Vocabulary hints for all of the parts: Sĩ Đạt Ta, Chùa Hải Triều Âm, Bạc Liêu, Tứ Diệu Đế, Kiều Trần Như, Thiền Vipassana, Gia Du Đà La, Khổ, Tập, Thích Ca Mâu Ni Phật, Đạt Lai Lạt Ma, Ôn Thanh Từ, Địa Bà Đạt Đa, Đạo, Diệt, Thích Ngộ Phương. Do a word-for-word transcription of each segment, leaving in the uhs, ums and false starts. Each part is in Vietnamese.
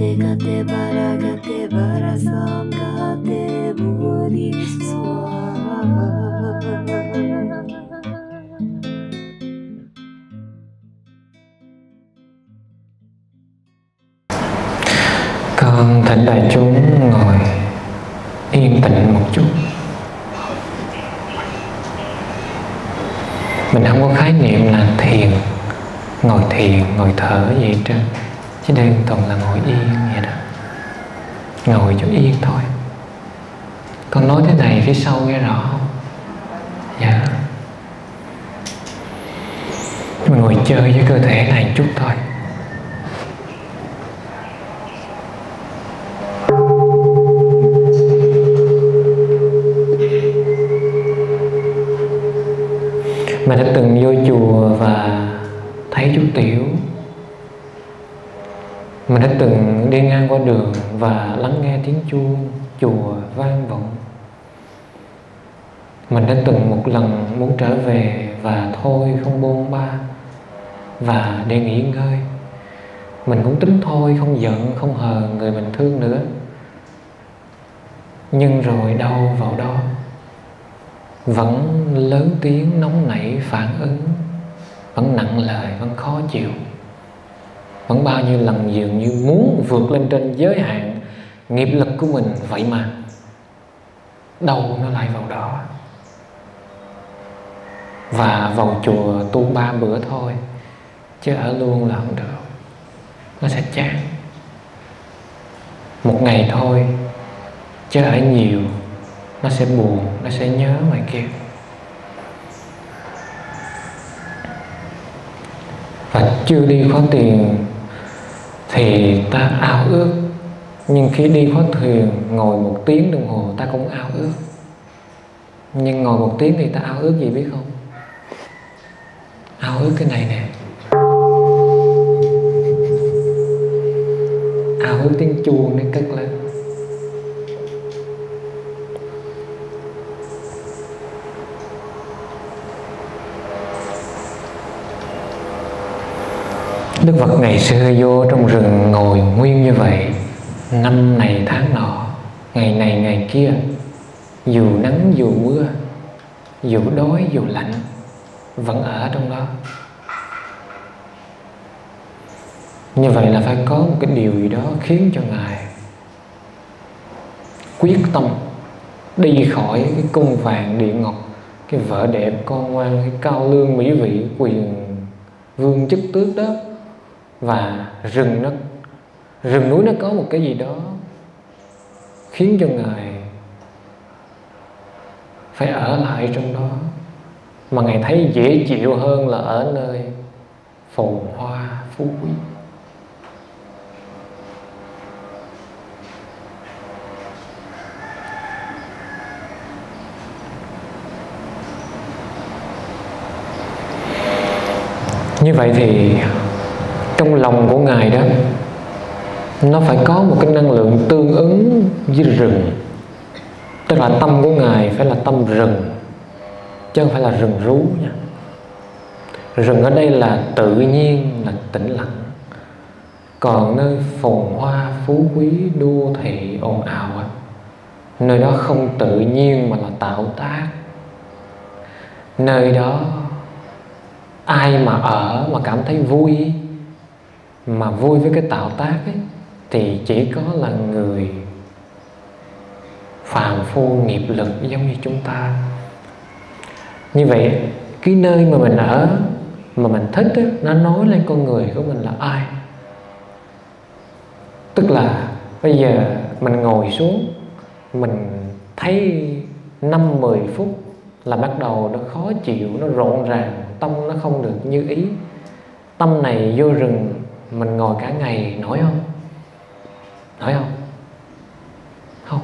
Gate Gate Bara Gate Bara Sam Gate Bodhi Swaha. Con thỉnh đại chúng ngồi yên tĩnh một chút. Mình không có khái niệm là thiền, ngồi thiền, ngồi thở gì hết trơn, chứ đơn thuần là ngồi yên vậy đó, ngồi cho yên thôi. Con nói thế này phía sau nghe rõ không? Dạ. Mình ngồi chơi với cơ thể này một chút thôi. Mình đã từng vô chùa và thấy chú tiểu. Mình đã từng đi ngang qua đường và lắng nghe tiếng chuông chùa vang vọng. Mình đã từng một lần muốn trở về và thôi không bôn ba và để nghỉ ngơi. Mình cũng tính thôi, không giận, không hờn người mình thương nữa. Nhưng rồi đâu vào đó, vẫn lớn tiếng, nóng nảy, phản ứng, vẫn nặng lời, vẫn khó chịu, vẫn bao nhiêu lần dường như muốn vượt lên trên giới hạn nghiệp lực của mình, vậy mà đâu nó lại vào đó. Và vào chùa tu ba bữa thôi, chứ ở luôn là không được, nó sẽ chán. Một ngày thôi, chứ ở nhiều nó sẽ buồn, nó sẽ nhớ ngoài kia. Và chưa đi khóa thiền thì ta ao ước, nhưng khi đi khóa thiền ngồi một tiếng đồng hồ ta cũng ao ước. Nhưng ngồi một tiếng thì ta ao ước gì biết không? Ao ước cái này nè, ao ước tiếng chuông nó cất lên. Đức Phật ngày xưa vô trong rừng ngồi nguyên như vậy, năm này tháng nọ, ngày này ngày kia, dù nắng dù mưa, dù đói dù lạnh, vẫn ở trong đó. Như vậy là phải có một cái điều gì đó khiến cho Ngài quyết tâm đi khỏi cái cung vàng địa ngục, cái vợ đẹp con ngoan, cái cao lương mỹ vị, quyền vương chức tước đó. Và rừng nó, rừng núi nó có một cái gì đó khiến cho Ngài phải ở lại trong đó, mà Ngài thấy dễ chịu hơn là ở nơi phồn hoa phú quý. Như vậy thì trong lòng của Ngài đó, nó phải có một cái năng lượng tương ứng với rừng. Tức là tâm của Ngài phải là tâm rừng, chứ không phải là rừng rú nha. Rừng ở đây là tự nhiên, là tĩnh lặng. Còn nơi phồn hoa, phú quý, đô thị, ồn ào á, nơi đó không tự nhiên mà là tạo tác. Nơi đó ai mà ở mà cảm thấy vui, mà vui với cái tạo tác ấy, thì chỉ có là người phàm phu nghiệp lực giống như chúng ta. Như vậy cái nơi mà mình ở mà mình thích ấy, nó nói lên con người của mình là ai. Tức là bây giờ mình ngồi xuống, mình thấy năm mười phút là bắt đầu nó khó chịu, nó rộn ràng, tâm nó không được như ý. Tâm này vô rừng mình ngồi cả ngày nổi không? Nổi không? Không.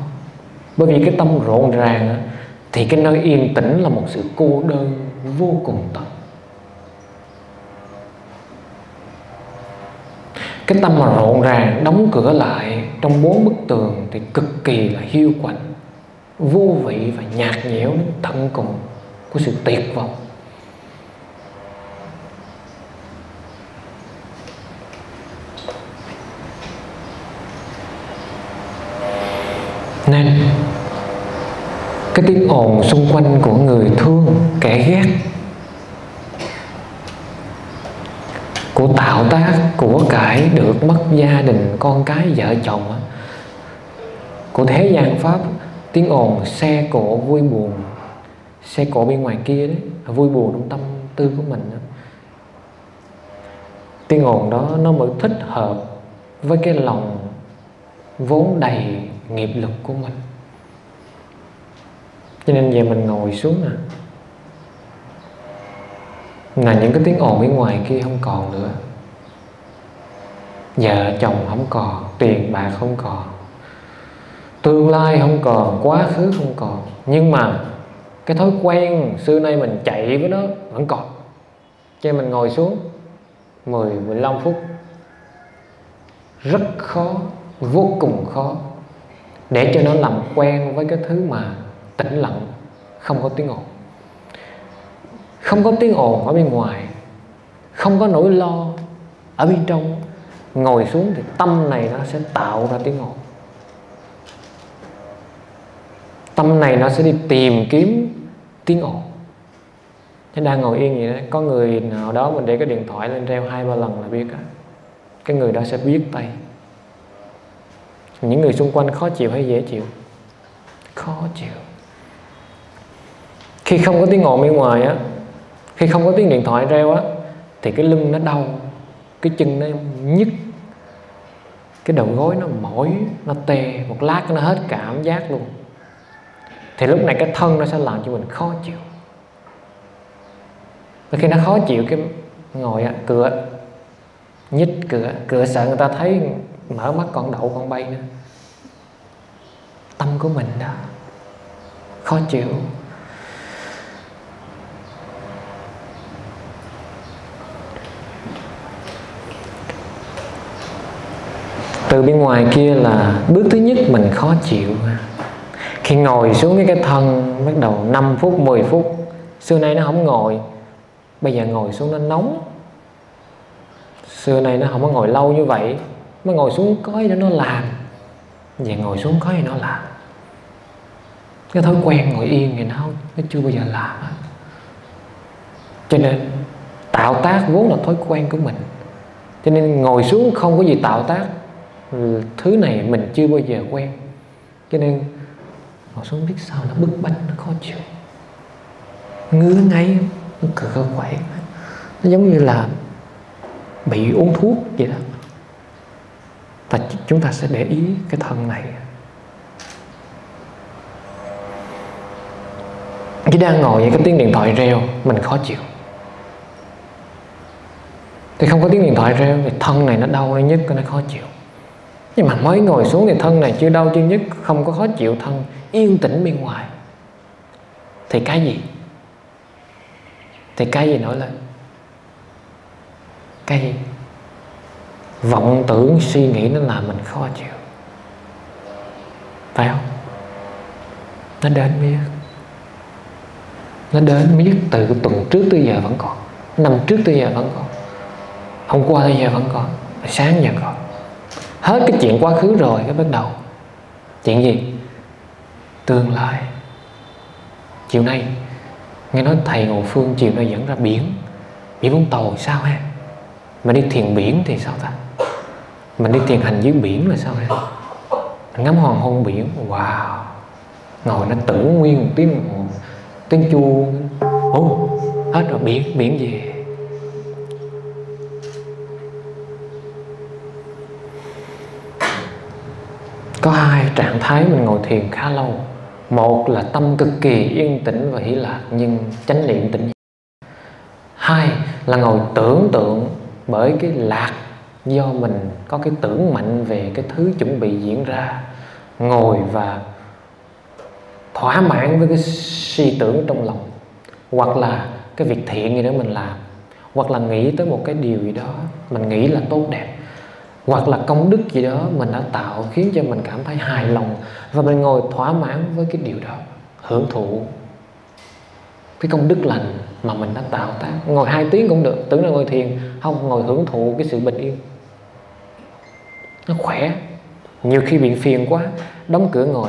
Bởi vì cái tâm rộn ràng thì cái nơi yên tĩnh là một sự cô đơn vô cùng tận. Cái tâm mà rộn ràng đóng cửa lại trong bốn bức tường thì cực kỳ là hiu quạnh, vô vị và nhạt nhẽo đến tận cùng của sự tuyệt vọng. Nên cái tiếng ồn xung quanh của người thương, kẻ ghét, của tạo tác, của cải được mất, gia đình, con cái, vợ chồng, của thế gian pháp, tiếng ồn xe cộ vui buồn, xe cộ bên ngoài kia đấy, vui buồn trong tâm tư của mình, tiếng ồn đó nó mới thích hợp với cái lòng vốn đầy nghiệp lực của mình. Cho nên về mình ngồi xuống à, là những cái tiếng ồn bên ngoài kia không còn nữa, vợ chồng không còn, tiền bạc không còn, tương lai không còn, quá khứ không còn. Nhưng mà cái thói quen xưa nay mình chạy với nó vẫn còn. Cho nên mình ngồi xuống mười, mười lăm phút, rất khó, vô cùng khó để cho nó làm quen với cái thứ mà tĩnh lặng, không có tiếng ồn. Không có tiếng ồn ở bên ngoài, không có nỗi lo ở bên trong. Ngồi xuống thì tâm này nó sẽ tạo ra tiếng ồn. Tâm này nó sẽ đi tìm kiếm tiếng ồn. Thế đang ngồi yên vậy đó, có người nào đó mình để cái điện thoại lên reo hai ba lần là biết á, cái người đó sẽ biết tay. Những người xung quanh khó chịu hay dễ chịu? Khó chịu. Khi không có tiếng ồn bên ngoài á, khi không có tiếng điện thoại reo á, thì cái lưng nó đau, cái chân nó nhức, cái đầu gối nó mỏi, nó tê, một lát nó hết cảm giác luôn. Thì lúc này cái thân nó sẽ làm cho mình khó chịu. Và khi nó khó chịu cái ngồi á, cửa nhích, cửa cửa sợ người ta thấy mở mắt con đậu con bay nữa. Tâm của mình đó khó chịu. Từ bên ngoài kia là bước thứ nhất mình khó chịu. Khi ngồi xuống cái, cái thân bắt đầu năm phút, mười phút, xưa nay nó không ngồi, bây giờ ngồi xuống nó nóng. Xưa nay nó không có ngồi lâu như vậy, mà ngồi xuống có gì đó nó làm, vậy ngồi xuống có gì nó làm. Cái thói quen ngồi yên thì nó không, nó chưa bao giờ làm. Cho nên tạo tác vốn là thói quen của mình, cho nên ngồi xuống không có gì tạo tác, thứ này mình chưa bao giờ quen. Cho nên ngồi xuống biết sao nó bức bách, nó khó chịu, ngứa ngáy, nó cựa quậy, nó giống như là bị uống thuốc vậy đó. Và chúng ta sẽ để ý cái thân này. Khi đang ngồi vậy cái tiếng điện thoại reo mình khó chịu, thì không có tiếng điện thoại reo thì thân này nó đau, nó nhức, nó khó chịu. Nhưng mà mới ngồi xuống thì thân này chưa đau chưa nhức, không có khó chịu, thân yên tĩnh bên ngoài, thì cái gì? Thì cái gì nổi lên? Cái gì? Vọng tưởng suy nghĩ nó làm mình khó chịu, phải không? Nó đến miết, nó đến miết từ tuần trước tới giờ vẫn còn, năm trước tới giờ vẫn còn, hôm qua tới giờ vẫn còn, sáng giờ còn. Hết cái chuyện quá khứ rồi cái bắt đầu chuyện gì? Tương lai. Chiều nay nghe nói thầy Ngộ Phương chiều nay dẫn ra biển, biển Vũng Tàu sao ha? Mình đi thiền biển thì sao ta? Mình đi thiền hành dưới biển là sao ha? Mình ngắm hoàng hôn biển, wow, ngồi nó tưởng nguyên một tiếng, tiếng chuông, oh, hết rồi, biển, biển về. Có hai trạng thái mình ngồi thiền khá lâu. Một là tâm cực kỳ yên tĩnh và hỷ lạc nhưng chánh niệm tĩnh. Hai là ngồi tưởng tượng bởi cái lạc, do mình có cái tưởng mạnh về cái thứ chuẩn bị diễn ra, ngồi và thỏa mãn với cái suy tưởng trong lòng, hoặc là cái việc thiện gì đó mình làm, hoặc là nghĩ tới một cái điều gì đó mình nghĩ là tốt đẹp, hoặc là công đức gì đó mình đã tạo khiến cho mình cảm thấy hài lòng, và mình ngồi thỏa mãn với cái điều đó, hưởng thụ cái công đức lành mà mình đã tạo tác. Ngồi hai tiếng cũng được, tưởng là ngồi thiền, không, ngồi hưởng thụ cái sự bình yên, nó khỏe. Nhiều khi bị phiền quá đóng cửa ngồi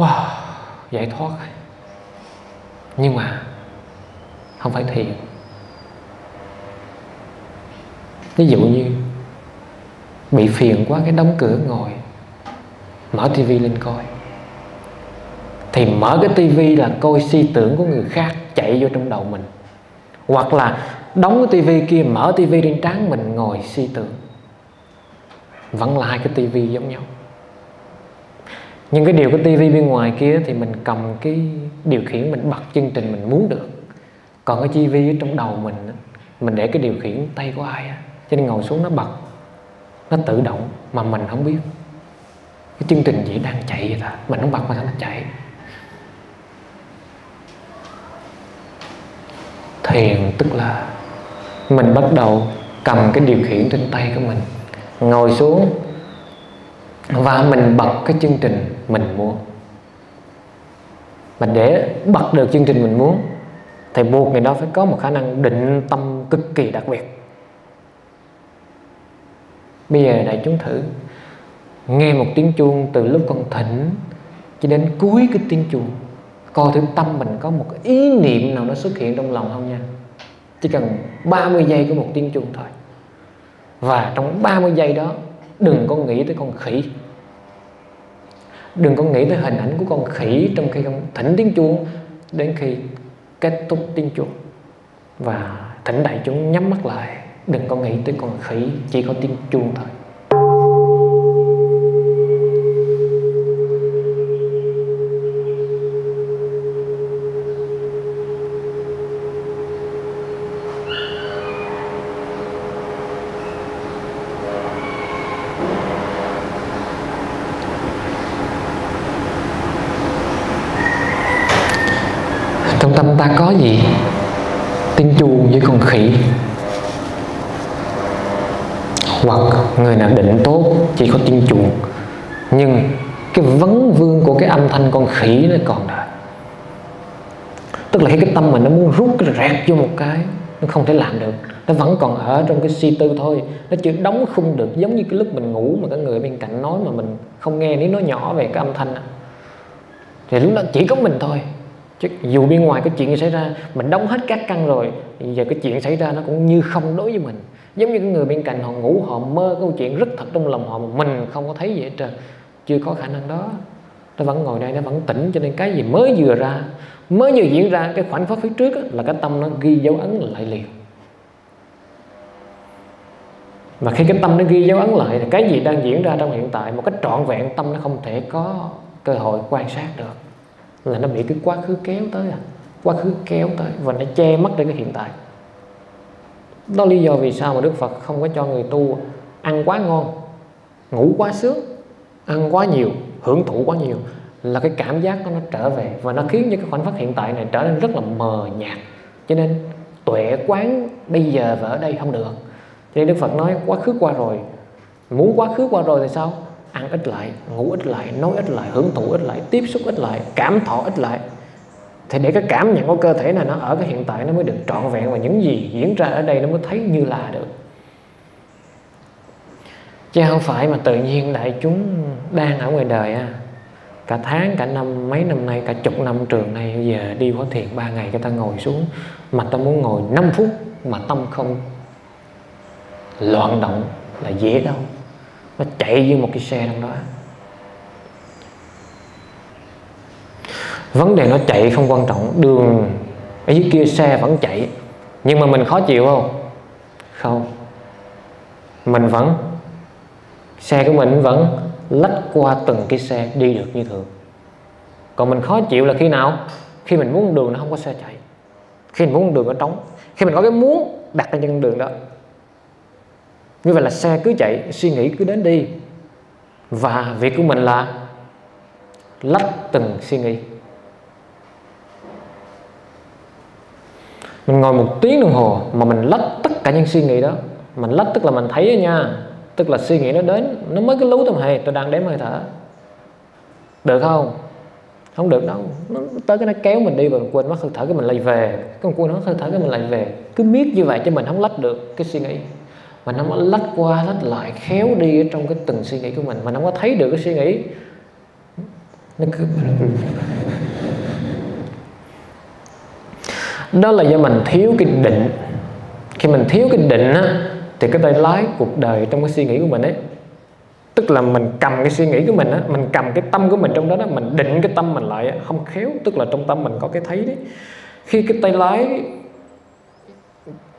wow, giải thoát. Nhưng mà không phải thiền. Ví dụ như bị phiền quá cái đóng cửa ngồi, mở tivi lên coi, thì mở cái tivi là coi suy tưởng của người khác chạy vô trong đầu mình, hoặc là đóng cái tivi kia, mở tivi lên trán mình ngồi suy tưởng, vẫn là hai cái tivi giống nhau. Nhưng cái điều cái tivi bên ngoài kia thì mình cầm cái điều khiển, mình bật chương trình mình muốn được. Còn cái tivi ở trong đầu mình, mình để cái điều khiển tay của ai á, cho nên ngồi xuống nó bật, nó tự động mà mình không biết cái chương trình gì đang chạy vậy ta, mình không bật mà sao nó chạy. Thiền tức là mình bắt đầu cầm cái điều khiển trên tay của mình, ngồi xuống và mình bật cái chương trình mình muốn. Mình để bật được chương trình mình muốn thì buộc người đó phải có một khả năng định tâm cực kỳ đặc biệt. Bây giờ đại chúng thử nghe một tiếng chuông từ lúc con thỉnh cho đến cuối cái tiếng chuông, coi thử tâm mình có một ý niệm nào nó xuất hiện trong lòng không nha. Chỉ cần ba mươi giây của một tiếng chuông thôi. Và trong ba mươi giây đó đừng có nghĩ tới con khỉ, đừng có nghĩ tới hình ảnh của con khỉ trong khi con thỉnh tiếng chuông, đến khi kết thúc tiếng chuông. Và thỉnh đại chúng nhắm mắt lại, đừng có nghĩ tới con khỉ, chỉ có tiếng chuông thôi. Trong tâm ta có gì? Tiếng chuông với con khỉ, hoặc người nào định tốt chỉ có tiếng chuông, nhưng cái vấn vương của cái âm thanh con khỉ nó còn đó. Tức là cái tâm mình nó muốn rút cái rẹt vô một cái, nó không thể làm được, nó vẫn còn ở trong cái suy tư thôi, nó chưa đóng khung được. Giống như cái lúc mình ngủ mà cái người bên cạnh nói mà mình không nghe, nếu nói nhỏ về cái âm thanh đó, thì lúc đó chỉ có mình thôi. Chứ dù bên ngoài cái chuyện xảy ra, mình đóng hết các căn rồi, giờ cái chuyện xảy ra nó cũng như không đối với mình. Giống như cái người bên cạnh họ ngủ, họ mơ câu chuyện rất thật trong lòng họ, mình không có thấy gì hết trơn. Chưa có khả năng đó. Nó vẫn ngồi đây, nó vẫn tỉnh. Cho nên cái gì mới vừa ra, mới vừa diễn ra, cái khoảnh khắc phía trước á, là cái tâm nó ghi dấu ấn lại liền. Mà khi cái tâm nó ghi dấu ấn lại thì cái gì đang diễn ra trong hiện tại một cách trọn vẹn, tâm nó không thể có cơ hội quan sát được. Là nó bị cái quá khứ kéo tới à. Quá khứ kéo tới và nó che mất đi cái hiện tại. Đó lý do vì sao mà Đức Phật không có cho người tu ăn quá ngon, ngủ quá sướng, ăn quá nhiều, hưởng thụ quá nhiều. Là cái cảm giác nó trở về và nó khiến cho cái khoảnh khắc hiện tại này trở nên rất là mờ nhạt. Cho nên tuệ quán bây giờ và ở đây không được. Cho nên Đức Phật nói quá khứ qua rồi. Muốn quá khứ qua rồi thì sao? Ăn ít lại, ngủ ít lại, nói ít lại, hưởng thụ ít lại, tiếp xúc ít lại, cảm thọ ít lại. Thì để cái cảm nhận của cơ thể này nó ở cái hiện tại nó mới được trọn vẹn, và những gì diễn ra ở đây nó mới thấy như là được. Chứ không phải mà tự nhiên đại chúng đang ở ngoài đời à, cả tháng, cả năm, mấy năm nay, cả chục năm trường này giờ đi khóa thiền ba ngày người ta ngồi xuống. Mà ta muốn ngồi năm phút mà tâm không loạn động là dễ đâu. Nó chạy như một cái xe trong đó. Vấn đề nó chạy không quan trọng. Đường ở dưới kia xe vẫn chạy, nhưng mà mình khó chịu không? Không. Mình vẫn, xe của mình vẫn lách qua từng cái xe, đi được như thường. Còn mình khó chịu là khi nào? Khi mình muốn đường nó không có xe chạy, khi mình muốn đường nó trống, khi mình có cái muốn đặt lên trên đường đó. Như vậy là xe cứ chạy, suy nghĩ cứ đến đi. Và việc của mình là lách từng suy nghĩ. Mình ngồi một tiếng đồng hồ mà mình lách tất cả những suy nghĩ đó. Mình lách tức là mình thấy đó nha. Tức là suy nghĩ nó đến, nó mới cái lú tầm hề, tôi đang đếm hơi thở. Được không? Không được đâu. Nó tới cái nó kéo mình đi và mình quên mất hơi thở, cái mình lại về. Cái mình quên mất hơi thở, cái mình lại về. Cứ biết như vậy chứ mình không lách được cái suy nghĩ. Mà nó lách qua lách lại, khéo đi ở trong cái từng suy nghĩ của mình. Mà nó không có thấy được cái suy nghĩ. nó cứ... Đó là do mình thiếu cái định. Khi mình thiếu cái định á, thì cái tay lái cuộc đời trong cái suy nghĩ của mình ấy, tức là mình cầm cái suy nghĩ của mình á, mình cầm cái tâm của mình trong đó đó, mình định cái tâm mình lại á, không khéo, tức là trong tâm mình có cái thấy đấy. Khi cái tay lái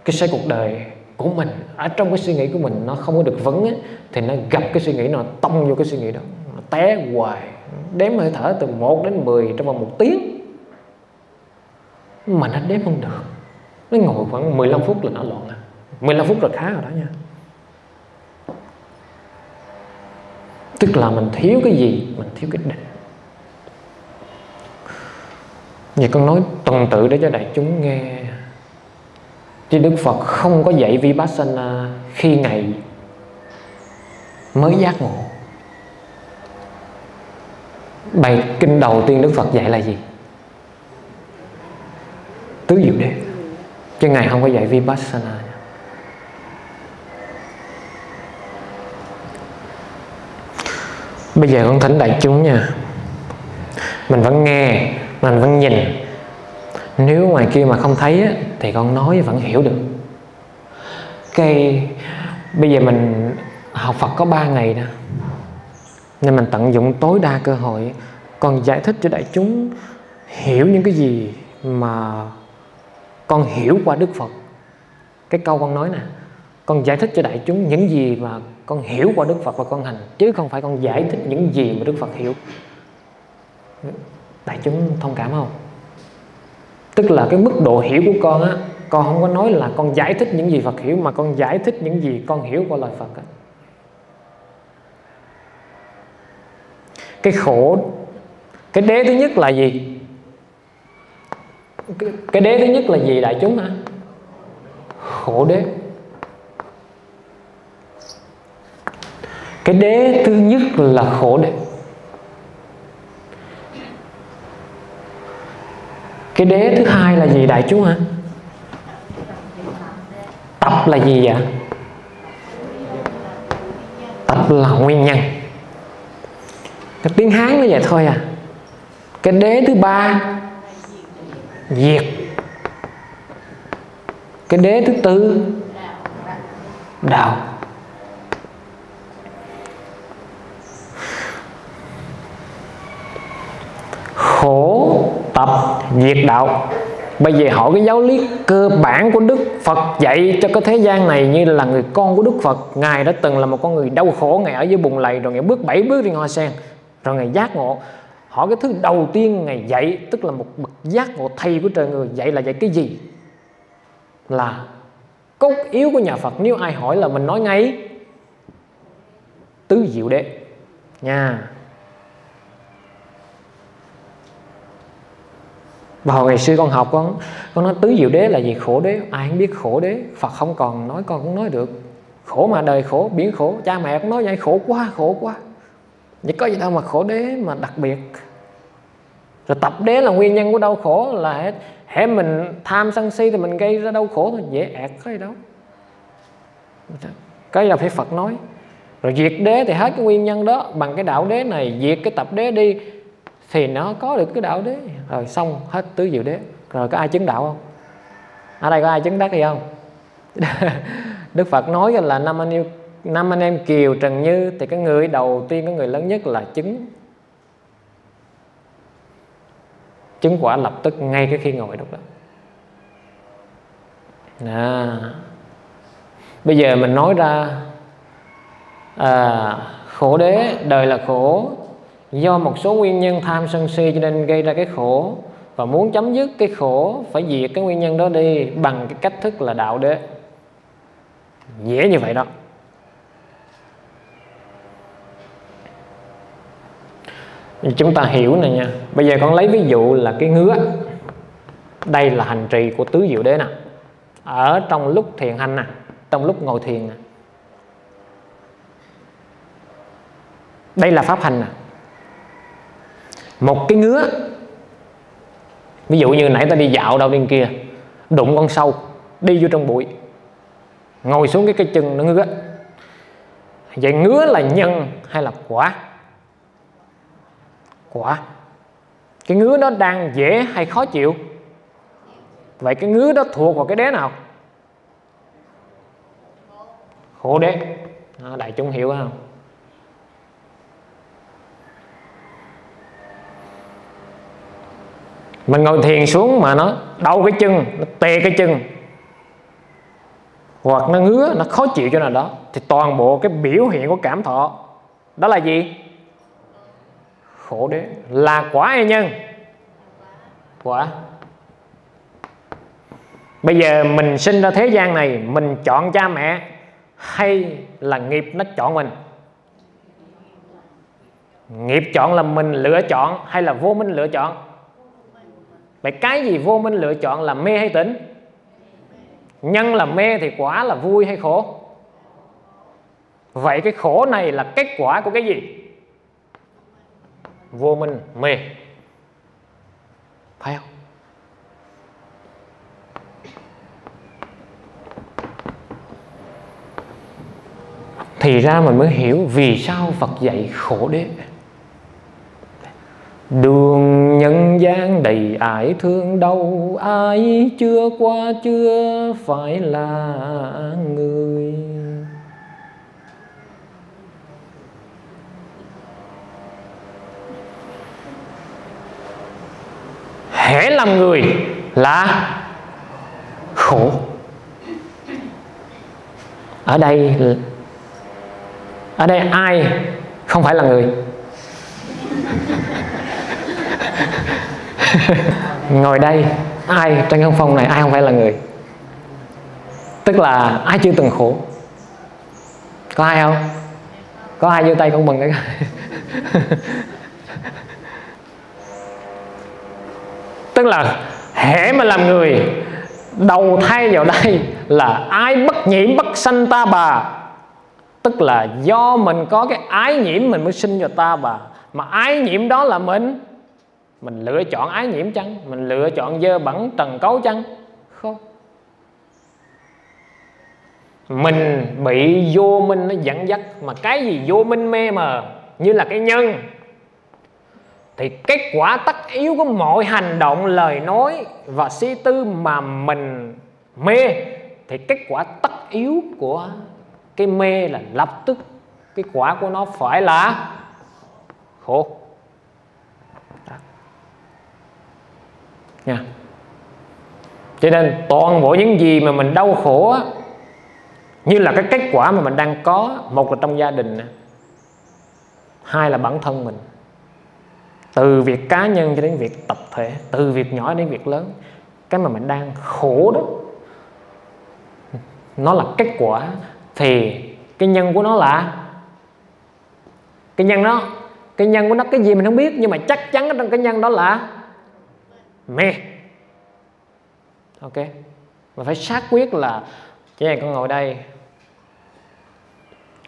cái xe cuộc đời của mình ở trong cái suy nghĩ của mình nó không có được vững ấy, thì nó gặp cái suy nghĩ nó tông vô cái suy nghĩ đó, nó té hoài, đếm hơi thở từ một đến mười trong vòng một tiếng mà nó đếm không được, nó ngồi khoảng mười lăm phút là nó loạn rồi. mười lăm phút là khá rồi đó nha. Tức là mình thiếu cái gì? Mình thiếu cái định. Vậy con nói tuần tự để cho đại chúng nghe. Chứ Đức Phật không có dạy Vipassana khi Ngài mới giác ngộ. Bài kinh đầu tiên Đức Phật dạy là gì? Tứ Diệu Đế. Chứ Ngài không có dạy Vipassana. Bây giờ con thỉnh đại chúng nha. Mình vẫn nghe, mình vẫn nhìn. Nếu ngoài kia mà không thấy á, thì con nói vẫn hiểu được. Cái bây giờ mình học Phật có ba ngày đó, nên mình tận dụng tối đa cơ hội. Con giải thích cho đại chúng hiểu những cái gì mà con hiểu qua Đức Phật. Cái câu con nói nè, con giải thích cho đại chúng những gì mà con hiểu qua Đức Phật và con hành, chứ không phải con giải thích những gì mà Đức Phật hiểu. Đại chúng thông cảm không? Tức là cái mức độ hiểu của con á, con không có nói là con giải thích những gì Phật hiểu, mà con giải thích những gì con hiểu qua lời Phật á. Cái khổ, cái đế thứ nhất là gì? Cái đế thứ nhất là gì đại chúng hả? Khổ đế. Cái đế thứ nhất là khổ đế. Cái đế thứ hai là gì đại chúng hả? Tập là gì vậy? Tập là nguyên nhân. Cái tiếng Hán nó vậy thôi à. Cái đế thứ ba, diệt. Cái đế thứ tư, đạo. Khổ, tập, diệt, đạo. Bây giờ hỏi cái giáo lý cơ bản của Đức Phật dạy cho cái thế gian này, như là người con của Đức Phật, Ngài đã từng là một con người đau khổ, Ngài ở dưới bùn lầy, rồi Ngài bước bảy bước trên hoa sen, rồi Ngài giác ngộ. Hỏi cái thứ đầu tiên Ngài dạy, tức là một bậc giác ngộ thầy của trời người, dạy là dạy cái gì? Là cốt yếu của nhà Phật. Nếu ai hỏi là mình nói ngay Tứ Diệu Đế nha. Và hồi ngày xưa con học, con con nói Tứ Diệu Đế là gì? Khổ đế. Ai không biết khổ đế? Phật không còn nói con cũng nói được. Khổ mà đời khổ, biển khổ, cha mẹ cũng nói vậy, khổ quá, khổ quá. Vậy có gì đâu mà khổ đế mà đặc biệt. Rồi tập đế là nguyên nhân của đau khổ, là hễ mình tham sân si thì mình gây ra đau khổ thôi, dễ ẹt có gì đâu. Cái là phải Phật nói. Rồi diệt đế thì hết cái nguyên nhân đó, bằng cái đạo đế này diệt cái tập đế đi, thì nó có được cái đạo đế. Rồi xong hết Tứ Diệu Đế. Rồi có ai chứng đạo không? Ở đây có ai chứng đắc gì không? Đức Phật nói là năm anh yêu, năm anh em Kiều Trần Như, thì cái người đầu tiên, cái người lớn nhất là chứng chứng quả lập tức ngay cái khi ngồi lúc đó. À, bây giờ mình nói ra à, khổ đế, đời là khổ do một số nguyên nhân tham sân si cho nên gây ra cái khổ, và muốn chấm dứt cái khổ phải diệt cái nguyên nhân đó đi bằng cái cách thức là đạo đế. Dễ như vậy đó. Chúng ta hiểu này nha. Bây giờ con lấy ví dụ là cái ngứa. Đây là hành trì của Tứ Diệu Đế nè. Ở trong lúc thiền hành nè, trong lúc ngồi thiền nè. Đây là pháp hành nè. Một cái ngứa, ví dụ như nãy ta đi dạo đâu bên kia, đụng con sâu, đi vô trong bụi, ngồi xuống cái cây chừng nó ngứa. Vậy ngứa là nhân hay là quả? quả. Cái ngứa đó đang dễ hay khó chịu? Vậy cái ngứa đó thuộc vào cái đế nào? Khổ đế. Đó, đại chúng hiểu không? Mình ngồi thiền xuống mà nó đau cái chân, nó tê cái chân, hoặc nó ngứa, nó khó chịu cho nào đó, thì toàn bộ cái biểu hiện của cảm thọ đó là gì? Khổ đế. Là quả hay nhân? Quả. Bây giờ mình sinh ra thế gian này, mình chọn cha mẹ hay là nghiệp nó chọn mình? Nghiệp chọn là mình lựa chọn hay là vô minh lựa chọn? Vậy cái gì vô minh lựa chọn là mê hay tỉnh? Nhân là mê thì quả là vui hay khổ? Vậy cái khổ này là kết quả của cái gì? Vô minh mê. Phải không? Thì ra mình mới hiểu vì sao Phật dạy khổ đế. Đường nhân gian đầy ải thương đau, ai chưa qua chưa phải là người. Hễ làm người là khổ. Ở đây Ở đây ai không phải là người? Ngồi đây, ai trên không phong này ai không phải là người? Tức là ai chưa từng khổ? Có ai không? Có ai vô tay không bằng cái? Tức là hễ mà làm người, đầu thay vào đây là ai bất nhiễm bất sanh ta bà. Tức là do mình có cái ái nhiễm mình mới sinh vào ta bà. Mà ái nhiễm đó là mình Mình lựa chọn ái nhiễm chăng? Mình lựa chọn dơ bẩn trần cấu chăng? Không. Mình bị vô minh nó dẫn dắt. Mà cái gì vô minh mê mờ như là cái nhân, thì kết quả tất yếu của mọi hành động, lời nói và suy tư mà mình mê, thì kết quả tất yếu của cái mê là lập tức cái quả của nó phải là khổ. Nha. Cho nên toàn bộ những gì mà mình đau khổ á, như là cái kết quả mà mình đang có, một là trong gia đình nè, hai là bản thân mình, từ việc cá nhân cho đến việc tập thể, từ việc nhỏ đến việc lớn, cái mà mình đang khổ đó nó là kết quả, thì cái nhân của nó là cái nhân đó cái nhân của nó cái gì mình không biết, nhưng mà chắc chắn trong cái nhân đó là mê. Ok, mà phải xác quyết là chị này con ngồi đây,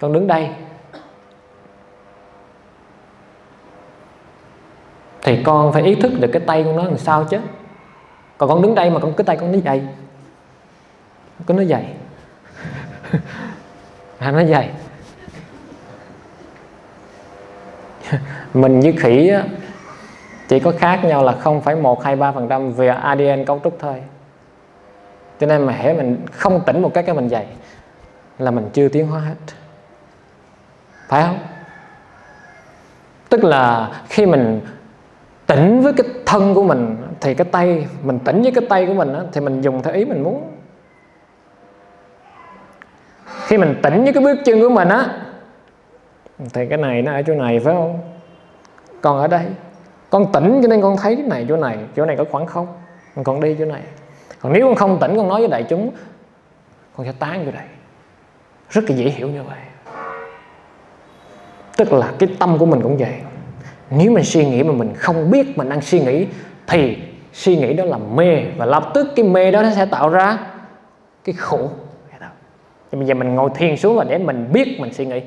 con đứng đây, thì con phải ý thức được cái tay con nó làm sao chứ. Còn con đứng đây mà con cứ tay con nó dày, con nó dày à, nó dày mình với khỉ á, chỉ có khác nhau là không phẩy một hai ba phần trăm về a đê en cấu trúc thôi. Cho nên mà hễ mình không tỉnh một cái cái mình dậy là mình chưa tiến hóa hết. Phải không? Tức là khi mình tỉnh với cái thân của mình, thì cái tay mình tỉnh với cái tay của mình thì mình dùng theo ý mình muốn. Khi mình tỉnh với cái bước chân của mình á, thì cái này nó ở chỗ này, phải không? Còn ở đây con tỉnh cho nên con thấy cái này chỗ này, chỗ này có khoảng không, con còn đi chỗ này. Còn nếu con không tỉnh, con nói với đại chúng, con sẽ tán chỗ này. Rất là dễ hiểu như vậy. Tức là cái tâm của mình cũng vậy. Nếu mình suy nghĩ mà mình không biết mình đang suy nghĩ, thì suy nghĩ đó là mê, và lập tức cái mê đó nó sẽ tạo ra cái khổ. Thì bây giờ mình ngồi thiền xuống và để mình biết mình suy nghĩ.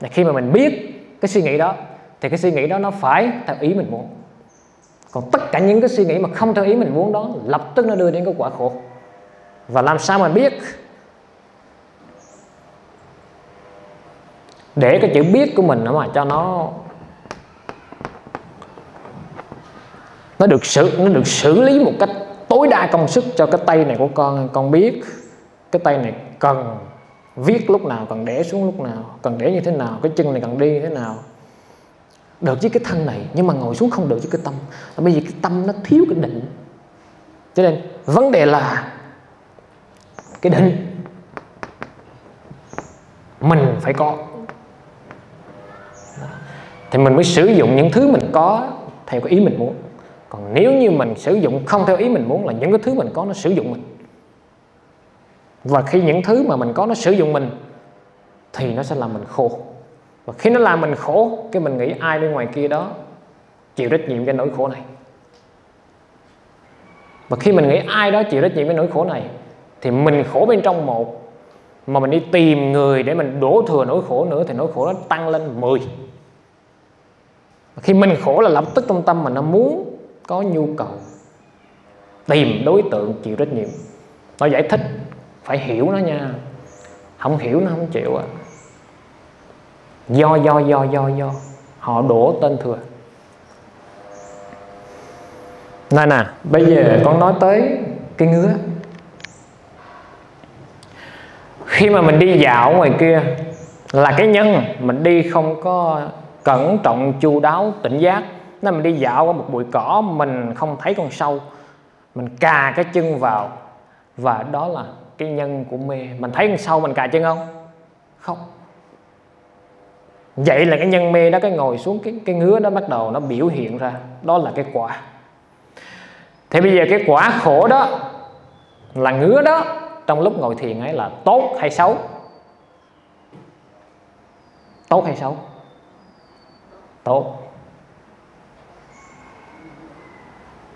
Và khi mà mình biết cái suy nghĩ đó, thì cái suy nghĩ đó nó phải theo ý mình muốn. Còn tất cả những cái suy nghĩ mà không theo ý mình muốn đó, lập tức nó đưa đến cái quả khổ. Và làm sao mình biết? Để cái chữ biết của mình mà cho nó Nó được xử nó được xử lý một cách tối đa công sức cho cái tay này của con. Con biết cái tay này cần viết lúc nào, cần để xuống lúc nào, cần để như thế nào, cái chân này cần đi như thế nào. Được chứ cái thân này, nhưng mà ngồi xuống không được chứ cái tâm. Bây giờ cái tâm nó thiếu cái định. Cho nên vấn đề là cái định mình phải có, thì mình mới sử dụng những thứ mình có theo cái ý mình muốn. Còn nếu như mình sử dụng không theo ý mình muốn là những cái thứ mình có nó sử dụng mình. Và khi những thứ mà mình có nó sử dụng mình thì nó sẽ làm mình khổ. Và khi nó làm mình khổ, cái mình nghĩ ai bên ngoài kia đó chịu trách nhiệm cho nỗi khổ này. Và khi mình nghĩ ai đó chịu trách nhiệm với nỗi khổ này thì mình khổ bên trong một, mà mình đi tìm người để mình đổ thừa nỗi khổ nữa thì nỗi khổ nó tăng lên mười. Và khi mình khổ là lập tức trong tâm mình nó muốn có nhu cầu tìm đối tượng chịu trách nhiệm. Nó giải thích, phải hiểu nó nha, không hiểu nó không chịu à. Do do do do do họ đổ tên thừa. Nè nè, bây giờ con nói tới cái ngứa. Khi mà mình đi dạo ngoài kia là cái nhân mình đi không có cẩn trọng, chu đáo, tỉnh giác, nên mình đi dạo qua một bụi cỏ mình không thấy con sâu, mình cà cái chân vào, và đó là cái nhân của mê. Mình thấy con sâu mình cà chân không? Không. Vậy là cái nhân mê đó, cái ngồi xuống cái, cái ngứa đó bắt đầu nó biểu hiện ra. Đó là cái quả. Thì bây giờ cái quả khổ đó là ngứa đó, trong lúc ngồi thiền ấy là tốt hay xấu? Tốt hay xấu? Tốt.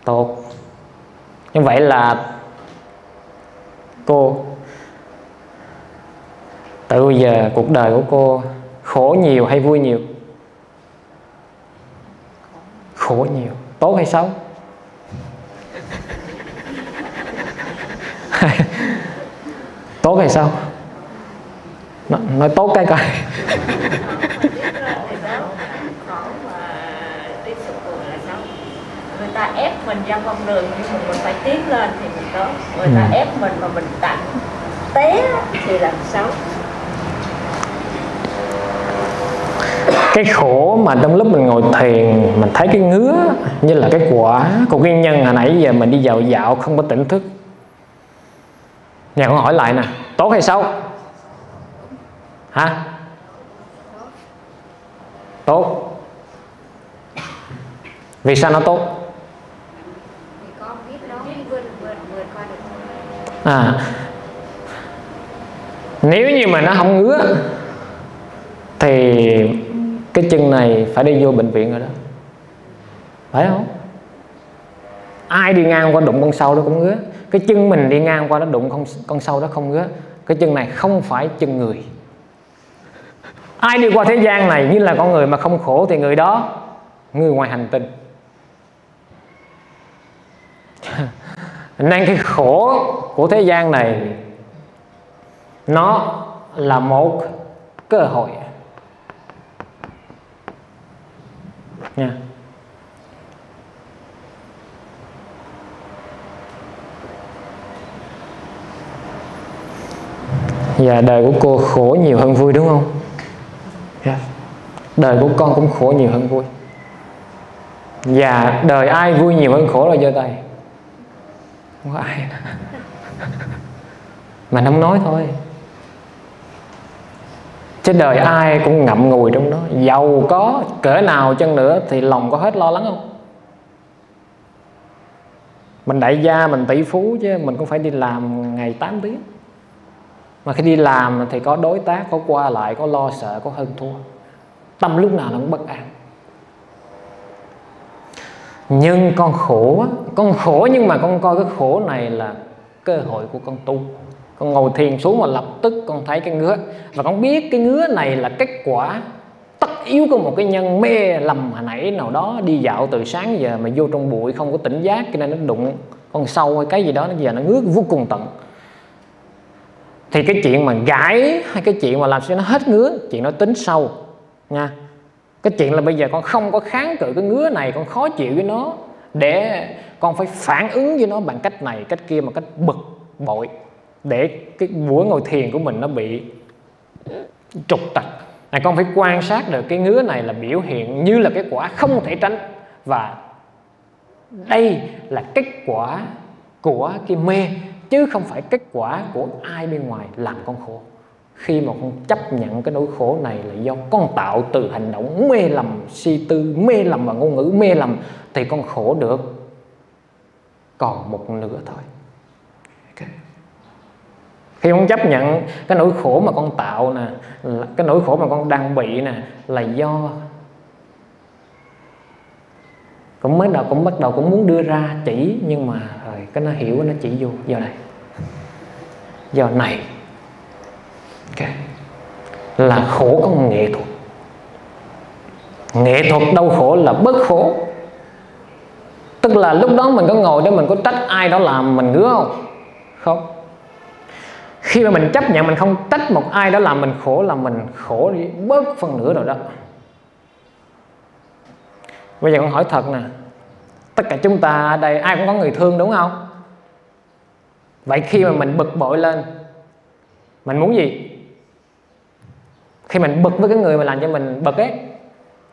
Tốt. Như vậy là cô từ giờ cuộc đời của cô khổ nhiều hay vui nhiều? Khổ nhiều. Tốt hay xấu? Tốt hay sao? Nó, nói tốt cái coi. Người ta ép mình ra con đường nhưng mà mình phải tiến lên thì mình tốt. Người ta ừ. ép mình mà mình tặng té thì làm xấu. Cái khổ mà trong lúc mình ngồi thiền mình thấy cái ngứa như là cái quả của cái nhân hồi nãy giờ mình đi dạo dạo không có tỉnh thức. Nhà con hỏi lại nè, tốt hay xấu? Hả? Tốt. Vì sao nó tốt? À, nếu như mà nó không ngứa thì cái chân này phải đi vô bệnh viện rồi đó, phải không? Ai đi ngang qua đụng con sâu đó cũng ngứa. Cái chân mình đi ngang qua nó đụng không, con sâu đó không ngứa. Cái chân này không phải chân người. Ai đi qua thế gian này như là con người mà không khổ thì người đó người ngoài hành tinh. Nên cái khổ của thế gian này nó là một cơ hội nha. Dạ, đời của cô khổ nhiều hơn vui đúng không? Dạ. Đời của con cũng khổ nhiều hơn vui. Dạ, đời ai vui nhiều hơn khổ là giơ tay. Không có ai. Mà không nói thôi. Chứ đời ai cũng ngậm ngùi trong đó. Giàu có cỡ nào chăng nữa thì lòng có hết lo lắng không? Mình đại gia, mình tỷ phú chứ mình cũng phải đi làm ngày tám tiếng. Mà khi đi làm thì có đối tác, có qua lại, có lo sợ, có hơn thua. Tâm lúc nào nó cũng bất an. Nhưng con khổ, con khổ nhưng mà con coi cái khổ này là cơ hội của con tu. Con ngồi thiền xuống mà lập tức con thấy cái ngứa. Và con biết cái ngứa này là kết quả tất yếu của một cái nhân mê lầm hồi nãy nào đó. Đi dạo từ sáng giờ mà vô trong bụi không có tỉnh giác, cho nên nó đụng con sâu hay cái gì đó, nó giờ nó ngứa vô cùng tận. Thì cái chuyện mà gãi hay cái chuyện mà làm cho nó hết ngứa, chuyện nó tính sâu nha. Cái chuyện là bây giờ con không có kháng cự cái ngứa này, con khó chịu với nó, để con phải phản ứng với nó bằng cách này, cách kia, một cách bực bội, để cái buổi ngồi thiền của mình nó bị trục trặc. Này, con phải quan sát được cái ngứa này là biểu hiện như là cái quả không thể tránh, và đây là kết quả của cái mê, chứ không phải kết quả của ai bên ngoài làm con khổ. Khi mà con chấp nhận cái nỗi khổ này là do con tạo từ hành động mê lầm, suy tư mê lầm và ngôn ngữ mê lầm, thì con khổ được còn một nửa thôi. Okay. Khi con chấp nhận cái nỗi khổ mà con tạo nè, cái nỗi khổ mà con đang bị nè, là do cũng mới đầu cũng bắt đầu cũng muốn đưa ra chỉ, nhưng mà rồi cái nó hiểu nó chỉ vô giờ này, giờ này. Okay. Là khổ có nghệ thuật. Nghệ thuật đau khổ là bớt khổ. Tức là lúc đó mình có ngồi để mình có trách ai đó làm mình ngứa không? Không. Khi mà mình chấp nhận mình không trách một ai đó làm mình khổ là mình khổ đi bớt phần nửa rồi đó. Bây giờ con hỏi thật nè, tất cả chúng ta ở đây ai cũng có người thương đúng không? Vậy khi mà mình bực bội lên, mình muốn gì? Khi mình bực với cái người mà làm cho mình bực ấy,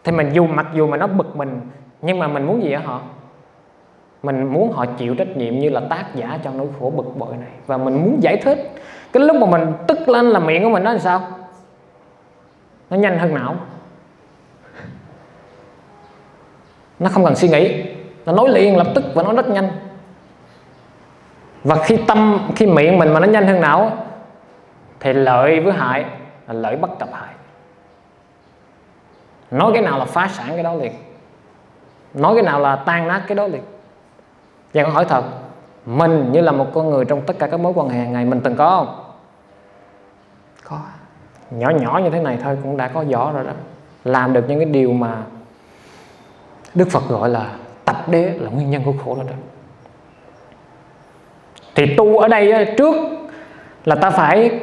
thì mình dù mặc dù mà nó bực mình, nhưng mà mình muốn gì ở họ? Mình muốn họ chịu trách nhiệm như là tác giả cho nỗi khổ bực bội này. Và mình muốn giải thích. Cái lúc mà mình tức lên là miệng của mình nó làm sao? Nó nhanh hơn não. Nó không cần suy nghĩ, nó nói liền lập tức và nó rất nhanh. Và khi tâm, khi miệng mình mà nó nhanh hơn não thì lợi với hại là lợi bất cập hại. Nói cái nào là phá sản cái đó liền, nói cái nào là tan nát cái đó liền. Và con hỏi thật, mình như là một con người trong tất cả các mối quan hệ ngày mình từng có không? Có. Nhỏ nhỏ như thế này thôi cũng đã có giỏ rồi đó. Làm được những cái điều mà Đức Phật gọi là tập đế là nguyên nhân của khổ rồi đó. Thì tu ở đây trước là ta phải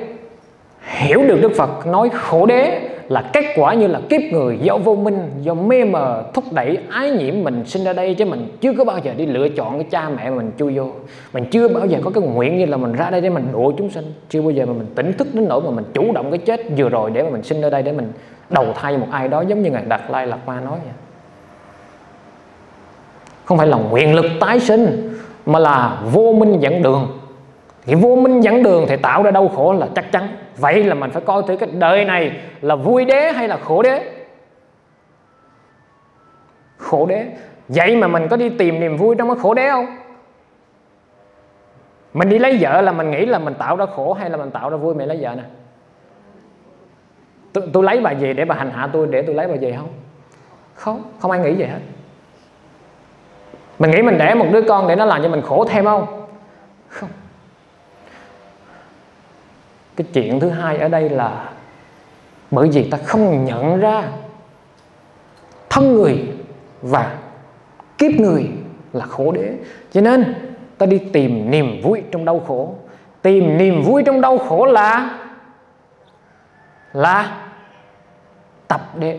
hiểu được Đức Phật nói khổ đế là kết quả như là kiếp người do vô minh, do mê mờ thúc đẩy ái nhiễm mình sinh ra đây, chứ mình chưa có bao giờ đi lựa chọn cái cha mẹ mình chui vô. Mình chưa bao giờ có cái nguyện như là mình ra đây để mình độ chúng sinh. Chưa bao giờ mà mình tỉnh thức đến nỗi mà mình chủ động cái chết vừa rồi để mà mình sinh ra đây để mình đầu thai một ai đó, giống như Ngài Đạt Lai Lạt Ma nói vậy. Không phải là nguyện lực tái sinh mà là vô minh dẫn đường. Thì vô minh dẫn đường thì tạo ra đau khổ là chắc chắn. Vậy là mình phải coi thử cái đời này là vui đế hay là khổ đế. Khổ đế. Vậy mà mình có đi tìm niềm vui trong cái khổ đế không? Mình đi lấy vợ là mình nghĩ là mình tạo ra khổ hay là mình tạo ra vui? Mày lấy vợ nè, Tôi, tôi lấy bà về để bà hành hạ tôi, để tôi lấy bà về không? Không, không ai nghĩ vậy hết. Mình nghĩ mình đẻ một đứa con để nó làm cho mình khổ thêm không? Không. Cái chuyện thứ hai ở đây là bởi vì ta không nhận ra thân người và kiếp người là khổ đế, cho nên ta đi tìm niềm vui trong đau khổ. Tìm niềm vui trong đau khổ là Là tập đế.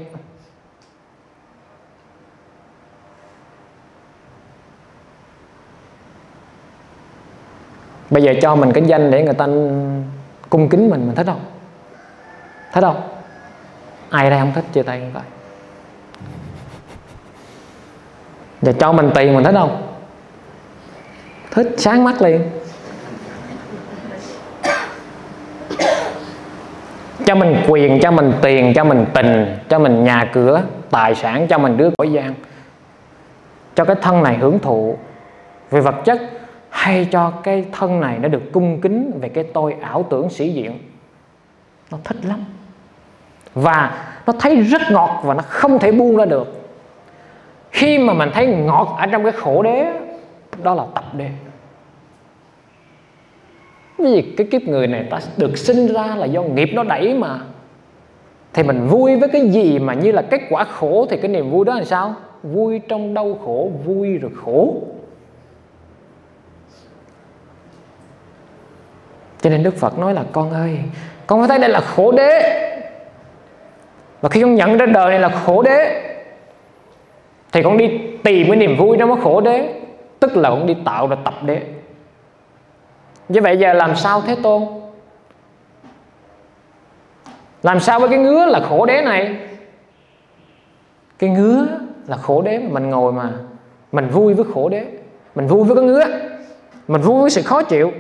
Bây giờ cho mình cái danh để người ta cung kính mình, mình thích không? Thích không? Ai đây không thích chia tay không phải? Giờ cho mình tiền mình thích không? Thích, sáng mắt liền. Cho mình quyền, cho mình tiền, cho mình tình, cho mình nhà cửa, tài sản, cho mình đứa cõi giang, cho cái thân này hưởng thụ về vật chất, hay cho cái thân này nó được cung kính về cái tôi ảo tưởng sĩ diện. Nó thích lắm và nó thấy rất ngọt và nó không thể buông ra được. Khi mà mình thấy ngọt ở trong cái khổ đế, đó là tập đế. Cái gì? Cái kiếp người này ta được sinh ra là do nghiệp nó đẩy mà, thì mình vui với cái gì mà như là kết quả khổ thì cái niềm vui đó là sao? Vui trong đau khổ, vui rồi khổ. Cho nên Đức Phật nói là con ơi, con có thấy đây là khổ đế. Và khi con nhận ra đời này là khổ đế Thì con đi tìm cái niềm vui nó mới khổ đế, tức là con đi tạo ra tập đế. Như vậy giờ làm sao Thế Tôn? Làm sao với cái ngứa là khổ đế này? Cái ngứa là khổ đế, mình ngồi mà mình vui với khổ đế, mình vui với cái ngứa, mình vui với sự khó chịu.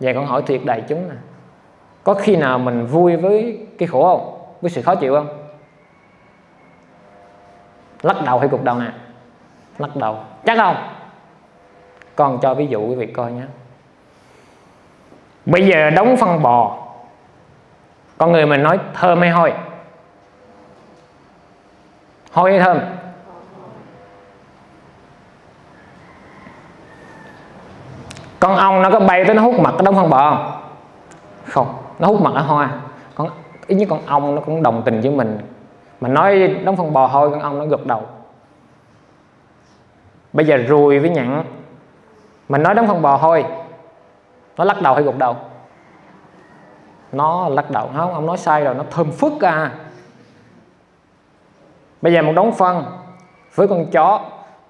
Vậy con hỏi thiệt đại chúng nè, có khi nào mình vui với cái khổ không? Với sự khó chịu không? Lắc đầu hay gục đầu nè? Lắc đầu. Chắc không? Con cho ví dụ quý vị coi nhé. Bây giờ đóng phân bò, con người mình nói thơm hay hôi? Hôi hay thơm? Con ong nó có bay tới nó hút mật cái đống phân bò không? Không, nó hút mật ở hoa. Con ít nhất con ong nó cũng đồng tình với mình. Mình nói đống phân bò hôi, con ong nó gật đầu. Bây giờ ruồi với nhặn, mình nói đống phân bò hôi, nó lắc đầu hay gục đầu? Nó lắc đầu. Không, ông nói sai rồi, nó thơm phức à. Bây giờ một đống phân với con chó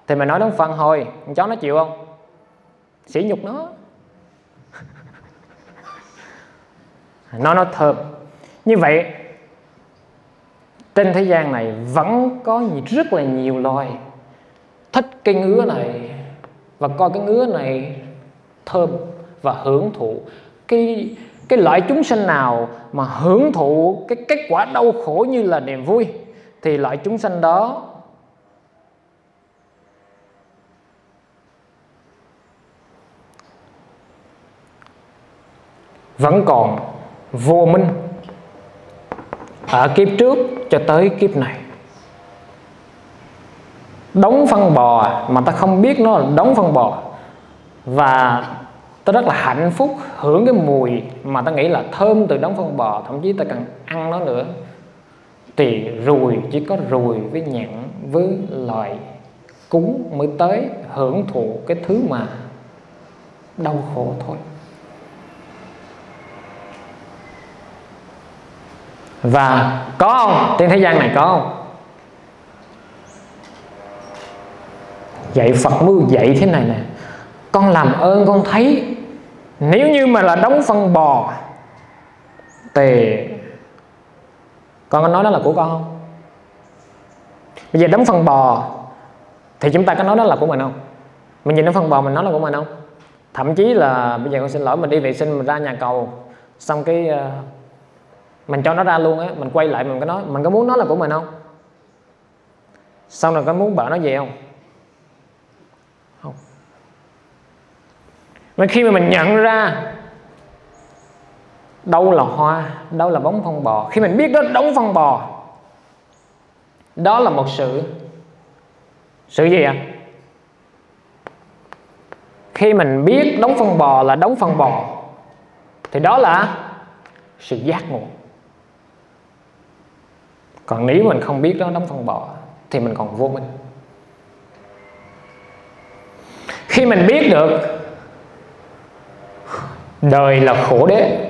thì mình nói đống phân hôi, con chó nó chịu không? Sỉ nhục nó. Nó nó thơm. Như vậy trên thế gian này vẫn có rất là nhiều loài thích cái ngứa này và coi cái ngứa này thơm và hưởng thụ. Cái cái loại chúng sinh nào mà hưởng thụ cái kết quả đau khổ như là niềm vui thì loại chúng sinh đó vẫn còn vô minh ở kiếp trước cho tới kiếp này. Đống phân bò mà ta không biết nó là đống phân bò, và ta rất là hạnh phúc hưởng cái mùi mà ta nghĩ là thơm từ đống phân bò, thậm chí ta cần ăn nó nữa. Thì ruồi, chỉ có ruồi với nhặn với loài cú mới tới hưởng thụ cái thứ mà đau khổ thôi. Và có không? Trên thế gian này có không? Dạy Phật mới dạy thế này nè, con làm ơn con thấy nếu như mà là đống phân bò thì con có nói đó là của con không? Bây giờ đống phân bò thì chúng ta có nói đó là của mình không? Mình nhìn đống phân bò mình nói là của mình không? Thậm chí là bây giờ con xin lỗi, mình đi vệ sinh mình ra nhà cầu, xong cái mình cho nó ra luôn á, mình quay lại mình có nói, mình có muốn nó là của mình không? Xong rồi có muốn bảo nó về không? Không. Mà khi mà mình nhận ra đâu là hoa, đâu là bóng phân bò, khi mình biết đó đống phân bò, đó là một sự sự gì ạ? À? Khi mình biết đống phân bò là đống phân bò thì đó là sự giác ngộ. Còn nếu mình không biết đó đóng phân bò thì mình còn vô minh. Khi mình biết được đời là khổ đế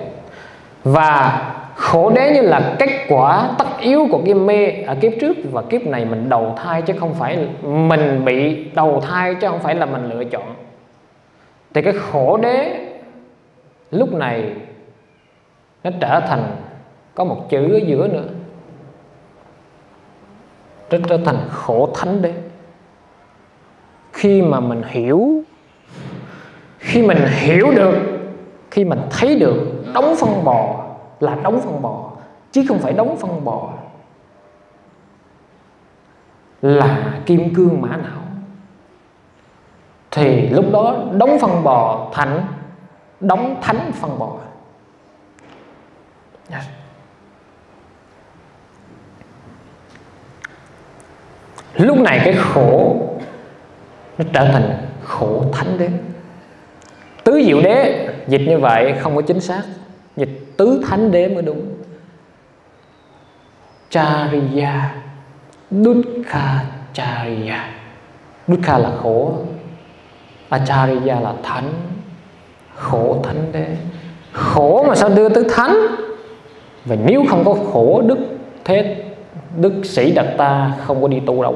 và khổ đế như là kết quả tất yếu của cái mê ở kiếp trước và kiếp này mình đầu thai, chứ không phải mình bị đầu thai, chứ không phải là mình lựa chọn, thì cái khổ đế lúc này nó trở thành có một chữ ở giữa nữa, nó trở thành khổ thánh đế. Khi mà mình hiểu, khi mình hiểu được, khi mình thấy được đống phân bò là đống phân bò chứ không phải đống phân bò là kim cương mã não, thì lúc đó đống phân bò thành đống thánh phân bò. Lúc này cái khổ nó trở thành khổ thánh đế. Tứ diệu đế dịch như vậy không có chính xác, dịch tứ thánh đế mới đúng. Chariya, Dukkha Chariya. Dukkha là khổ, Achariya là thánh. Khổ thánh đế. Khổ mà sao đưa tới thánh? Và nếu không có khổ đức thế đức sĩ Đạt Ta không có đi tu đâu.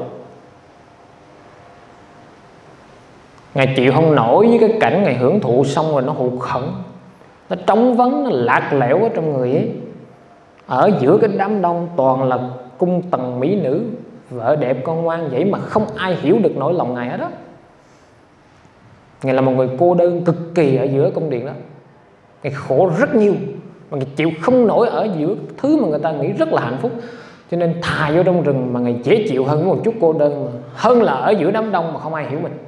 Ngài chịu không nổi với cái cảnh Ngài hưởng thụ xong rồi nó hụt hẫng, nó trống vấn, nó lạc lẽo ở trong người ấy. Ở giữa cái đám đông toàn là cung tần mỹ nữ, vợ đẹp con ngoan vậy mà không ai hiểu được nỗi lòng Ngài hết đó. Ngài là một người cô đơn cực kỳ ở giữa công điện đó. Ngài khổ rất nhiều mà Ngài chịu không nổi ở giữa thứ mà người ta nghĩ rất là hạnh phúc. Cho nên thà vô trong rừng mà Ngài dễ chịu hơn một chút cô đơn, mà hơn là ở giữa đám đông mà không ai hiểu mình.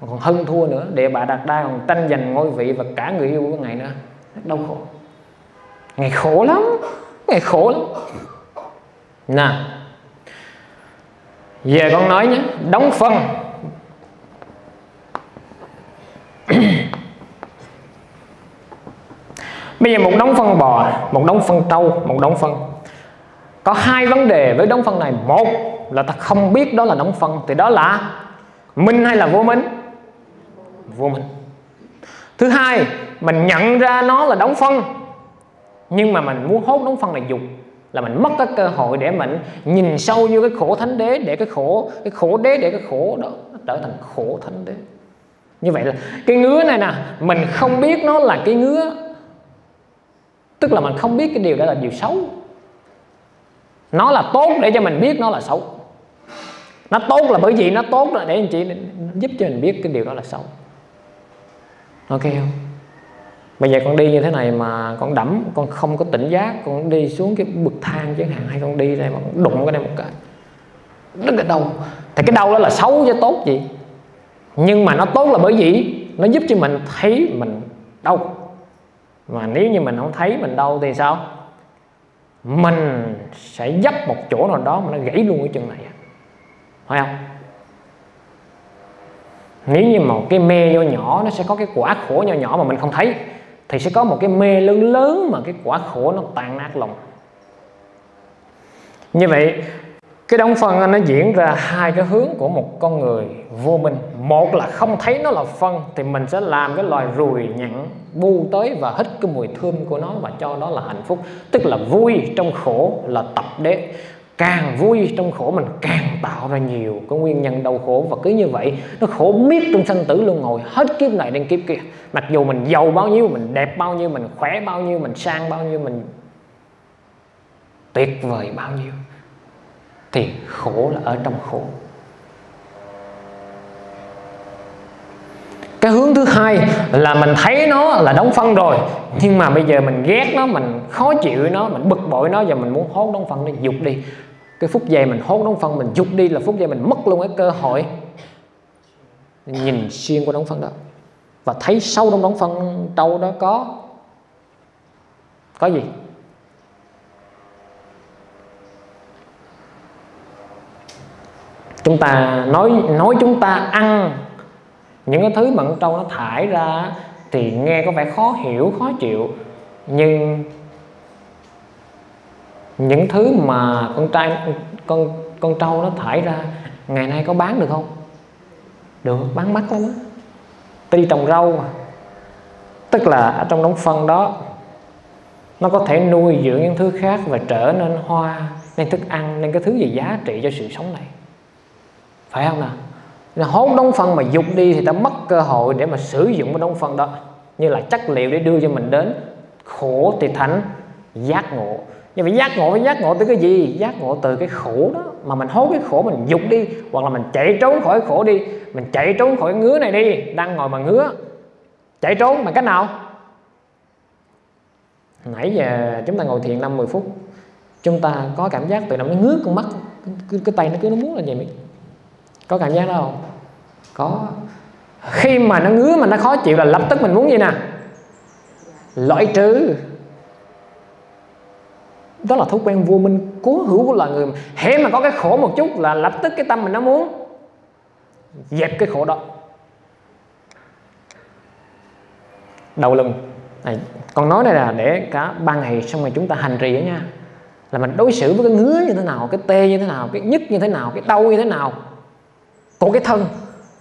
Còn hơn thua nữa, Địa Bà Đạt Đa còn tranh giành ngôi vị và cả người yêu của Ngài nữa. Đau khổ. Ngài khổ lắm, Ngài khổ lắm. Nè, giờ con nói nhé, đóng phân. Bây giờ một đống phân bò, một đống phân trâu, một đống phân. Có hai vấn đề với đống phân này. Một là ta không biết đó là đống phân, thì đó là minh hay là vô minh? Vô minh. Thứ hai, mình nhận ra nó là đống phân, nhưng mà mình muốn hốt đống phân này dục, là mình mất cái cơ hội để mình nhìn sâu vô cái khổ thánh đế, để cái khổ cái khổ đế, để cái khổ đó trở thành khổ thánh đế. Như vậy là cái ngứa này nè, mình không biết nó là cái ngứa, tức là mình không biết cái điều đó là điều xấu. Nó là tốt để cho mình biết nó là xấu. Nó tốt là bởi vì nó tốt là để anh chị giúp cho mình biết cái điều đó là xấu. Ok không? Bây giờ con đi như thế này mà con đẫm, con không có tỉnh giác, con đi xuống cái bậc thang chẳng hạn, hay con đi đây mà con đụng cái này một cái, rất là đau. Thì cái đau đó là xấu chứ tốt gì. Nhưng mà nó tốt là bởi vì nó giúp cho mình thấy mình đau. Mà nếu như mình không thấy mình đau thì sao? Mình sẽ dấp một chỗ nào đó mà nó gãy luôn cái chân này, phải không? Nếu như một cái mê nhỏ nhỏ nó sẽ có cái quả khổ nhỏ nhỏ mà mình không thấy, thì sẽ có một cái mê lớn lớn mà cái quả khổ nó tàn nát lòng. Như vậy cái đống phân nó diễn ra hai cái hướng của một con người vô minh. Một là không thấy nó là phân thì mình sẽ làm cái loài ruồi nhặng bu tới và hít cái mùi thơm của nó và cho đó là hạnh phúc, tức là vui trong khổ là tập đế. Càng vui trong khổ mình càng tạo ra nhiều cái nguyên nhân đau khổ, và cứ như vậy nó khổ miết trong sanh tử luôn, ngồi hết kiếp này đến kiếp kia. Mặc dù mình giàu bao nhiêu, mình đẹp bao nhiêu, mình khỏe bao nhiêu, mình sang bao nhiêu, mình tuyệt vời bao nhiêu, thì khổ là ở trong khổ. Cái hướng thứ hai là mình thấy nó là đống phân rồi, nhưng mà bây giờ mình ghét nó, mình khó chịu nó, mình bực bội nó, và mình muốn hốt đống phân nó dục đi. Cái phút giây mình hốt đống phân mình dục đi là phút giây mình mất luôn cái cơ hội nhìn xuyên qua đống phân đó và thấy sâu trong đống phân trâu đó có có gì. Chúng ta nói nói chúng ta ăn những cái thứ mà con trâu nó thải ra thì nghe có vẻ khó hiểu, khó chịu. Nhưng những thứ mà con trai con con trâu nó thải ra ngày nay có bán được không? Được, bán mắc lắm á. Ta đi trồng rau mà. Tức là ở trong đống phân đó nó có thể nuôi dưỡng những thứ khác và trở nên hoa, nên thức ăn, nên cái thứ gì giá trị cho sự sống này. Phải không nào? Hốt đống phân mà dục đi thì ta mất cơ hội để mà sử dụng cái đống phân đó như là chất liệu để đưa cho mình đến khổ thì thành giác ngộ. Nhưng mà giác ngộ với giác ngộ từ cái gì? Giác ngộ từ cái khổ đó mà mình hốt cái khổ mình dục đi, hoặc là mình chạy trốn khỏi khổ đi, mình chạy trốn khỏi ngứa này đi. Đang ngồi mà ngứa, chạy trốn bằng cách nào? Nãy giờ chúng ta ngồi thiền năm mười phút, chúng ta có cảm giác tự động nó ngứa con mắt, cái, cái tay nó cứ nó muốn là vậy mình. Có cảm giác đó không? Có. Khi mà nó ngứa mà nó khó chịu là lập tức mình muốn gì nè? Loại trừ. Đó là thói quen vô minh cố hữu của loài người. Hễ mà có cái khổ một chút là lập tức cái tâm mình nó muốn dẹp cái khổ đó. Đầu lưng này, con nói này là để cả ba ngày xong rồi chúng ta hành trì đó nha. Là mình đối xử với cái ngứa như thế nào, cái tê như thế nào, cái nhức như thế nào, cái đau như thế nào của cái thân.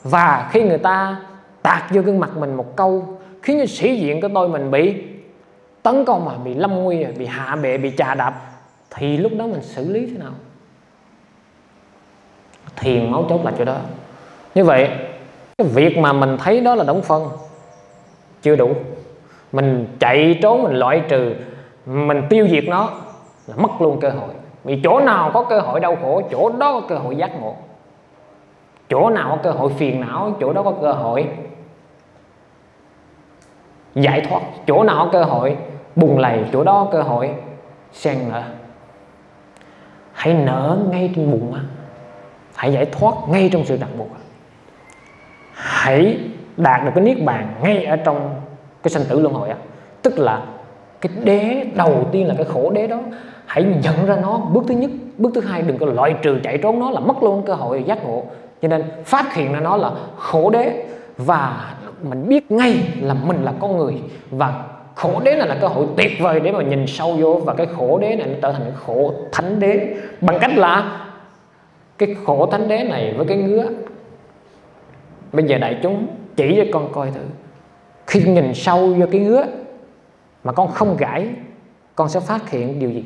Và khi người ta tạt vô gương mặt mình một câu khiến cho sĩ diện của tôi mình bị tấn công, mà bị lâm nguy, bị hạ bệ, bị chà đạp, thì lúc đó mình xử lý thế nào? Thiền máu chốt là chỗ đó. Như vậy cái việc mà mình thấy đó là đóng phân chưa đủ, mình chạy trốn, mình loại trừ, mình tiêu diệt nó là mất luôn cơ hội. Vì chỗ nào có cơ hội đau khổ, chỗ đó có cơ hội giác ngộ. Chỗ nào có cơ hội phiền não, chỗ đó có cơ hội giải thoát. Chỗ nào có cơ hội bùng lầy, chỗ đó có cơ hội sen nở. Hãy nở ngay trên bụng mà, hãy giải thoát ngay trong sự ràng buộc, hãy đạt được cái niết bàn ngay ở trong cái sanh tử luân hồi á. Tức là cái đế đầu tiên là cái khổ đế đó, hãy nhận ra nó. Bước thứ nhất, bước thứ hai đừng có loại trừ chạy trốn nó là mất luôn cơ hội giác ngộ. Cho nên phát hiện ra nó là khổ đế, và mình biết ngay là mình là con người. Và khổ đế này là cơ hội tuyệt vời để mà nhìn sâu vô, và cái khổ đế này nó trở thành khổ thánh đế. Bằng cách là cái khổ thánh đế này với cái ngứa, bây giờ đại chúng chỉ cho con coi thử, khi nhìn sâu vô cái ngứa mà con không gãi, con sẽ phát hiện điều gì?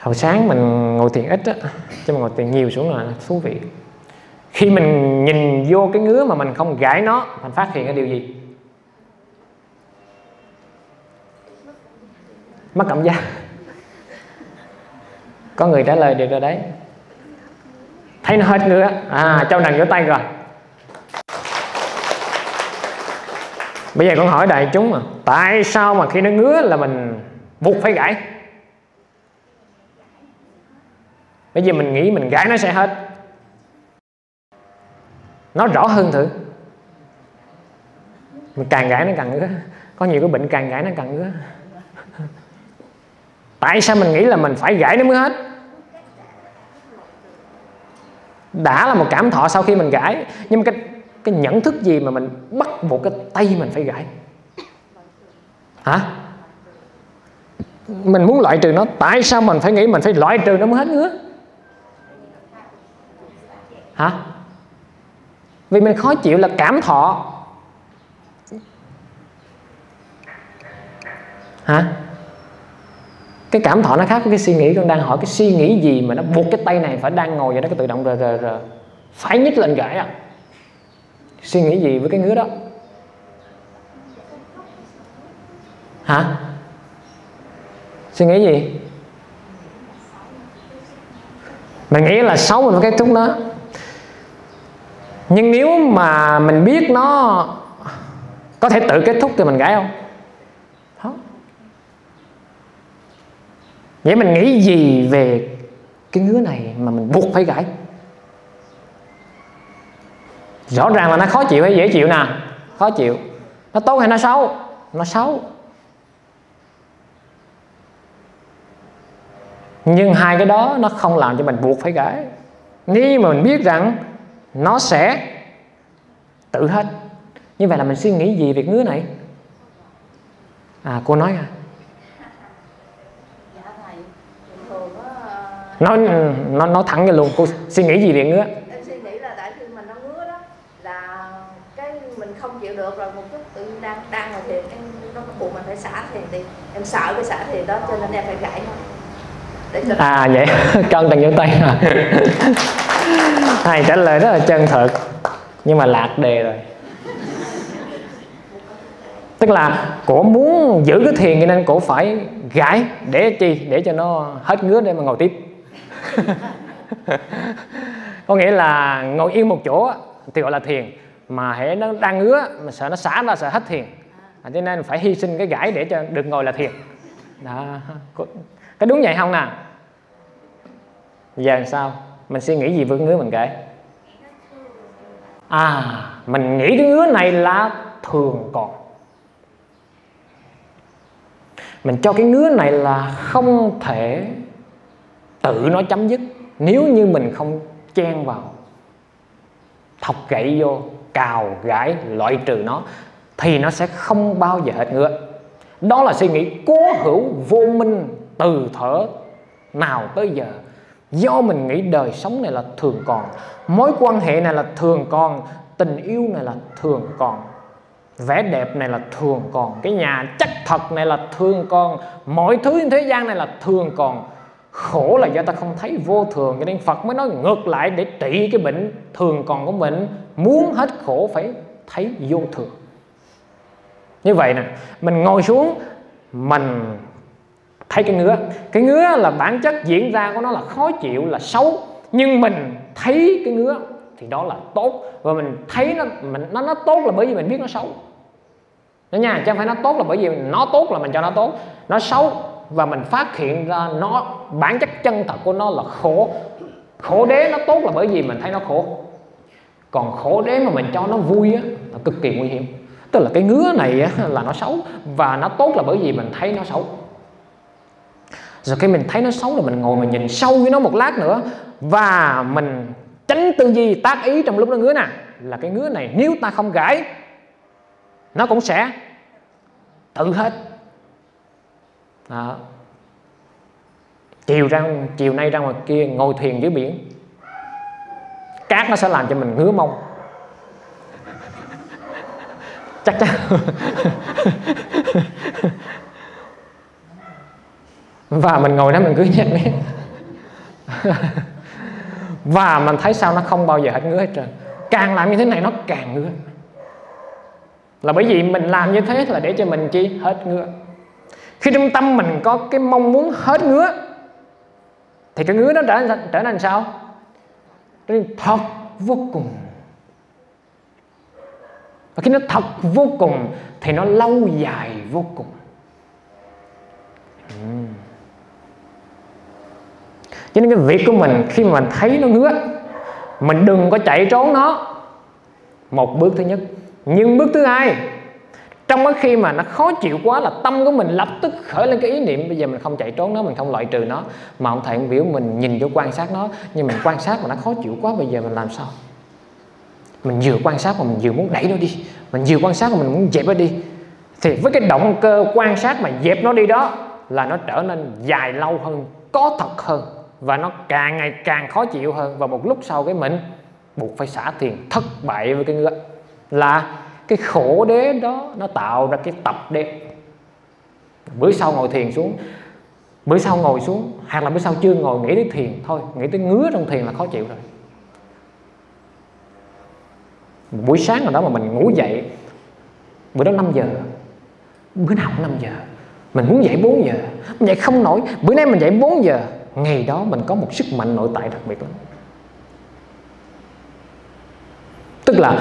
Hồi sáng mình ngồi thiền ít á, chứ mình ngồi thiền nhiều xuống là thú vị. Khi mình nhìn vô cái ngứa mà mình không gãi nó, mình phát hiện ra điều gì? Mất cảm giác. Có người trả lời được rồi đấy, thấy nó hết ngứa. À, Châu Đằng vỗ tay rồi. Bây giờ con hỏi đại chúng mà, tại sao mà khi nó ngứa là mình buộc phải gãi? Bây giờ mình nghĩ mình gãi nó sẽ hết. Nó rõ hơn thử. Mình càng gãi nó càng ngứa. Có nhiều cái bệnh càng gãi nó càng ngứa. Tại sao mình nghĩ là mình phải gãi nó mới hết? Đã là một cảm thọ sau khi mình gãi, nhưng mà cái, cái nhận thức gì mà mình bắt buộc cái tay mình phải gãi? Hả? Mình muốn loại trừ nó. Tại sao mình phải nghĩ mình phải loại trừ nó mới hết ngứa? Hả? Vì mình khó chịu là cảm thọ. Hả? Cái cảm thọ nó khác với cái suy nghĩ. Con đang hỏi cái suy nghĩ gì mà nó buộc cái tay này phải đang ngồi vậy đó, cái tự động rờ rờ rờ phải nhích lên gãi à? Suy nghĩ gì với cái ngứa đó? Hả? Suy nghĩ gì? Mình nghĩ là xấu, mình phải kết thúc nó. Nhưng nếu mà mình biết nó có thể tự kết thúc thì mình gãi không? Không. Vậy mình nghĩ gì về cái ngứa này mà mình buộc phải gãi? Rõ ràng là nó khó chịu hay dễ chịu nè? Khó chịu. Nó tốt hay nó xấu? Nó xấu. Nhưng hai cái đó nó không làm cho mình buộc phải gãi. Nếu mà mình biết rằng nó sẽ tự hết, như vậy là mình suy nghĩ gì về ngứa này? À, cô nói à? Nó, nó, nó thẳng ra luôn. Cô suy nghĩ gì về ngứa? Em suy nghĩ là tại khi mình nó ngứa đó là cái mình không chịu được rồi, một chút tự đang đang là thiền, em nó buộc mình phải xả thiền đi, em sợ cái xả thiền đó cho nên em phải gãi nó. À vậy, con Đằng vỗ tay rồi. Thầy trả lời rất là chân thật, nhưng mà lạc đề rồi. Tức là cổ muốn giữ cái thiền cho nên cổ phải gãi. Để chi? Để cho nó hết ngứa để mà ngồi tiếp. Có nghĩa là ngồi yên một chỗ thì gọi là thiền, mà hễ nó đang ngứa mà sợ nó xả ra, sợ hết thiền, cho nên phải hy sinh cái gãi để cho được ngồi là thiền. Đó, có đúng vậy không nè? Giờ sao? Mình suy nghĩ gì với ngứa mình kể? À, mình nghĩ cái ngứa này là thường còn, mình cho cái ngứa này là không thể tự nó chấm dứt nếu như mình không chen vào, thọc gậy vô, cào gãi, loại trừ nó, thì nó sẽ không bao giờ hết ngứa. Đó là suy nghĩ cố hữu vô minh từ thở nào tới giờ. Do mình nghĩ đời sống này là thường còn, mối quan hệ này là thường còn, tình yêu này là thường còn, Vẻ đẹp này là thường còn, cái nhà chắc thật này là thường còn, mọi thứ trên thế gian này là thường còn. Khổ là do ta không thấy vô thường, cho nên Phật mới nói ngược lại để trị cái bệnh thường còn của mình. Muốn hết khổ phải thấy vô thường. Như vậy nè, mình ngồi xuống, mình thấy cái ngứa. Cái ngứa là bản chất diễn ra của nó là khó chịu, là xấu. Nhưng mình thấy cái ngứa thì đó là tốt. Và mình thấy nó mình, nó, nó tốt là bởi vì mình biết nó xấu. Đó nha, chứ không phải nó tốt là bởi vì nó tốt là mình cho nó tốt. Nó xấu và mình phát hiện ra nó, bản chất chân thật của nó là khổ. Khổ đế nó tốt là bởi vì mình thấy nó khổ. Còn khổ đế mà mình cho nó vui á, nó cực kỳ nguy hiểm. Tức là cái ngứa này á, là nó xấu, và nó tốt là bởi vì mình thấy nó xấu. Rồi khi mình thấy nó xấu là mình ngồi mình nhìn sâu với nó một lát nữa, và mình tránh tư duy tác ý trong lúc nó ngứa nè. Là cái ngứa này nếu ta không gãi, nó cũng sẽ tự hết. Đó. Chiều ra, chiều nay ra ngoài kia ngồi thiền dưới biển, cát nó sẽ làm cho mình ngứa mông. Chắc chắn. Và mình ngồi đó mình cứ nhặt đấy. Và mình thấy sao nó không bao giờ hết ngứa hết trơn. Càng làm như thế này nó càng ngứa. Là bởi vì mình làm như thế là để cho mình chi? Hết ngứa. Khi trong tâm mình có cái mong muốn hết ngứa thì cái ngứa nó trở nên, trở nên sao? Trở nên thật vô cùng. Và khi nó thật vô cùng thì nó lâu dài vô cùng. uhm. Cho nên cái việc của mình khi mà mình thấy nó ngứa, mình đừng có chạy trốn nó. Một bước thứ nhất. Nhưng bước thứ hai, trong cái khi mà nó khó chịu quá là tâm của mình lập tức khởi lên cái ý niệm. Bây giờ mình không chạy trốn nó, mình không loại trừ nó, mà ông thầy ông biểu mình nhìn vô quan sát nó. Nhưng mình quan sát mà nó khó chịu quá, bây giờ mình làm sao? Mình vừa quan sát mà mình vừa muốn đẩy nó đi, mình vừa quan sát mà mình muốn dẹp nó đi. Thì với cái động cơ quan sát mà dẹp nó đi đó, là nó trở nên dài lâu hơn, có thật hơn, và nó càng ngày càng khó chịu hơn. Và một lúc sau cái mình buộc phải xả tiền, thất bại với cái ngứa. Là cái khổ đế đó nó tạo ra cái tập đế. Bữa sau ngồi thiền xuống, bữa sau ngồi xuống, hoặc là bữa sau chưa ngồi nghĩ tới thiền thôi, nghĩ tới ngứa trong thiền là khó chịu rồi. Buổi sáng nào đó mà mình ngủ dậy, bữa đó năm giờ, bữa nào cũng năm giờ, mình muốn dậy bốn giờ, mình dậy không nổi. Bữa nay mình dậy bốn giờ, ngày đó mình có một sức mạnh nội tại đặc biệt lắm. Tức là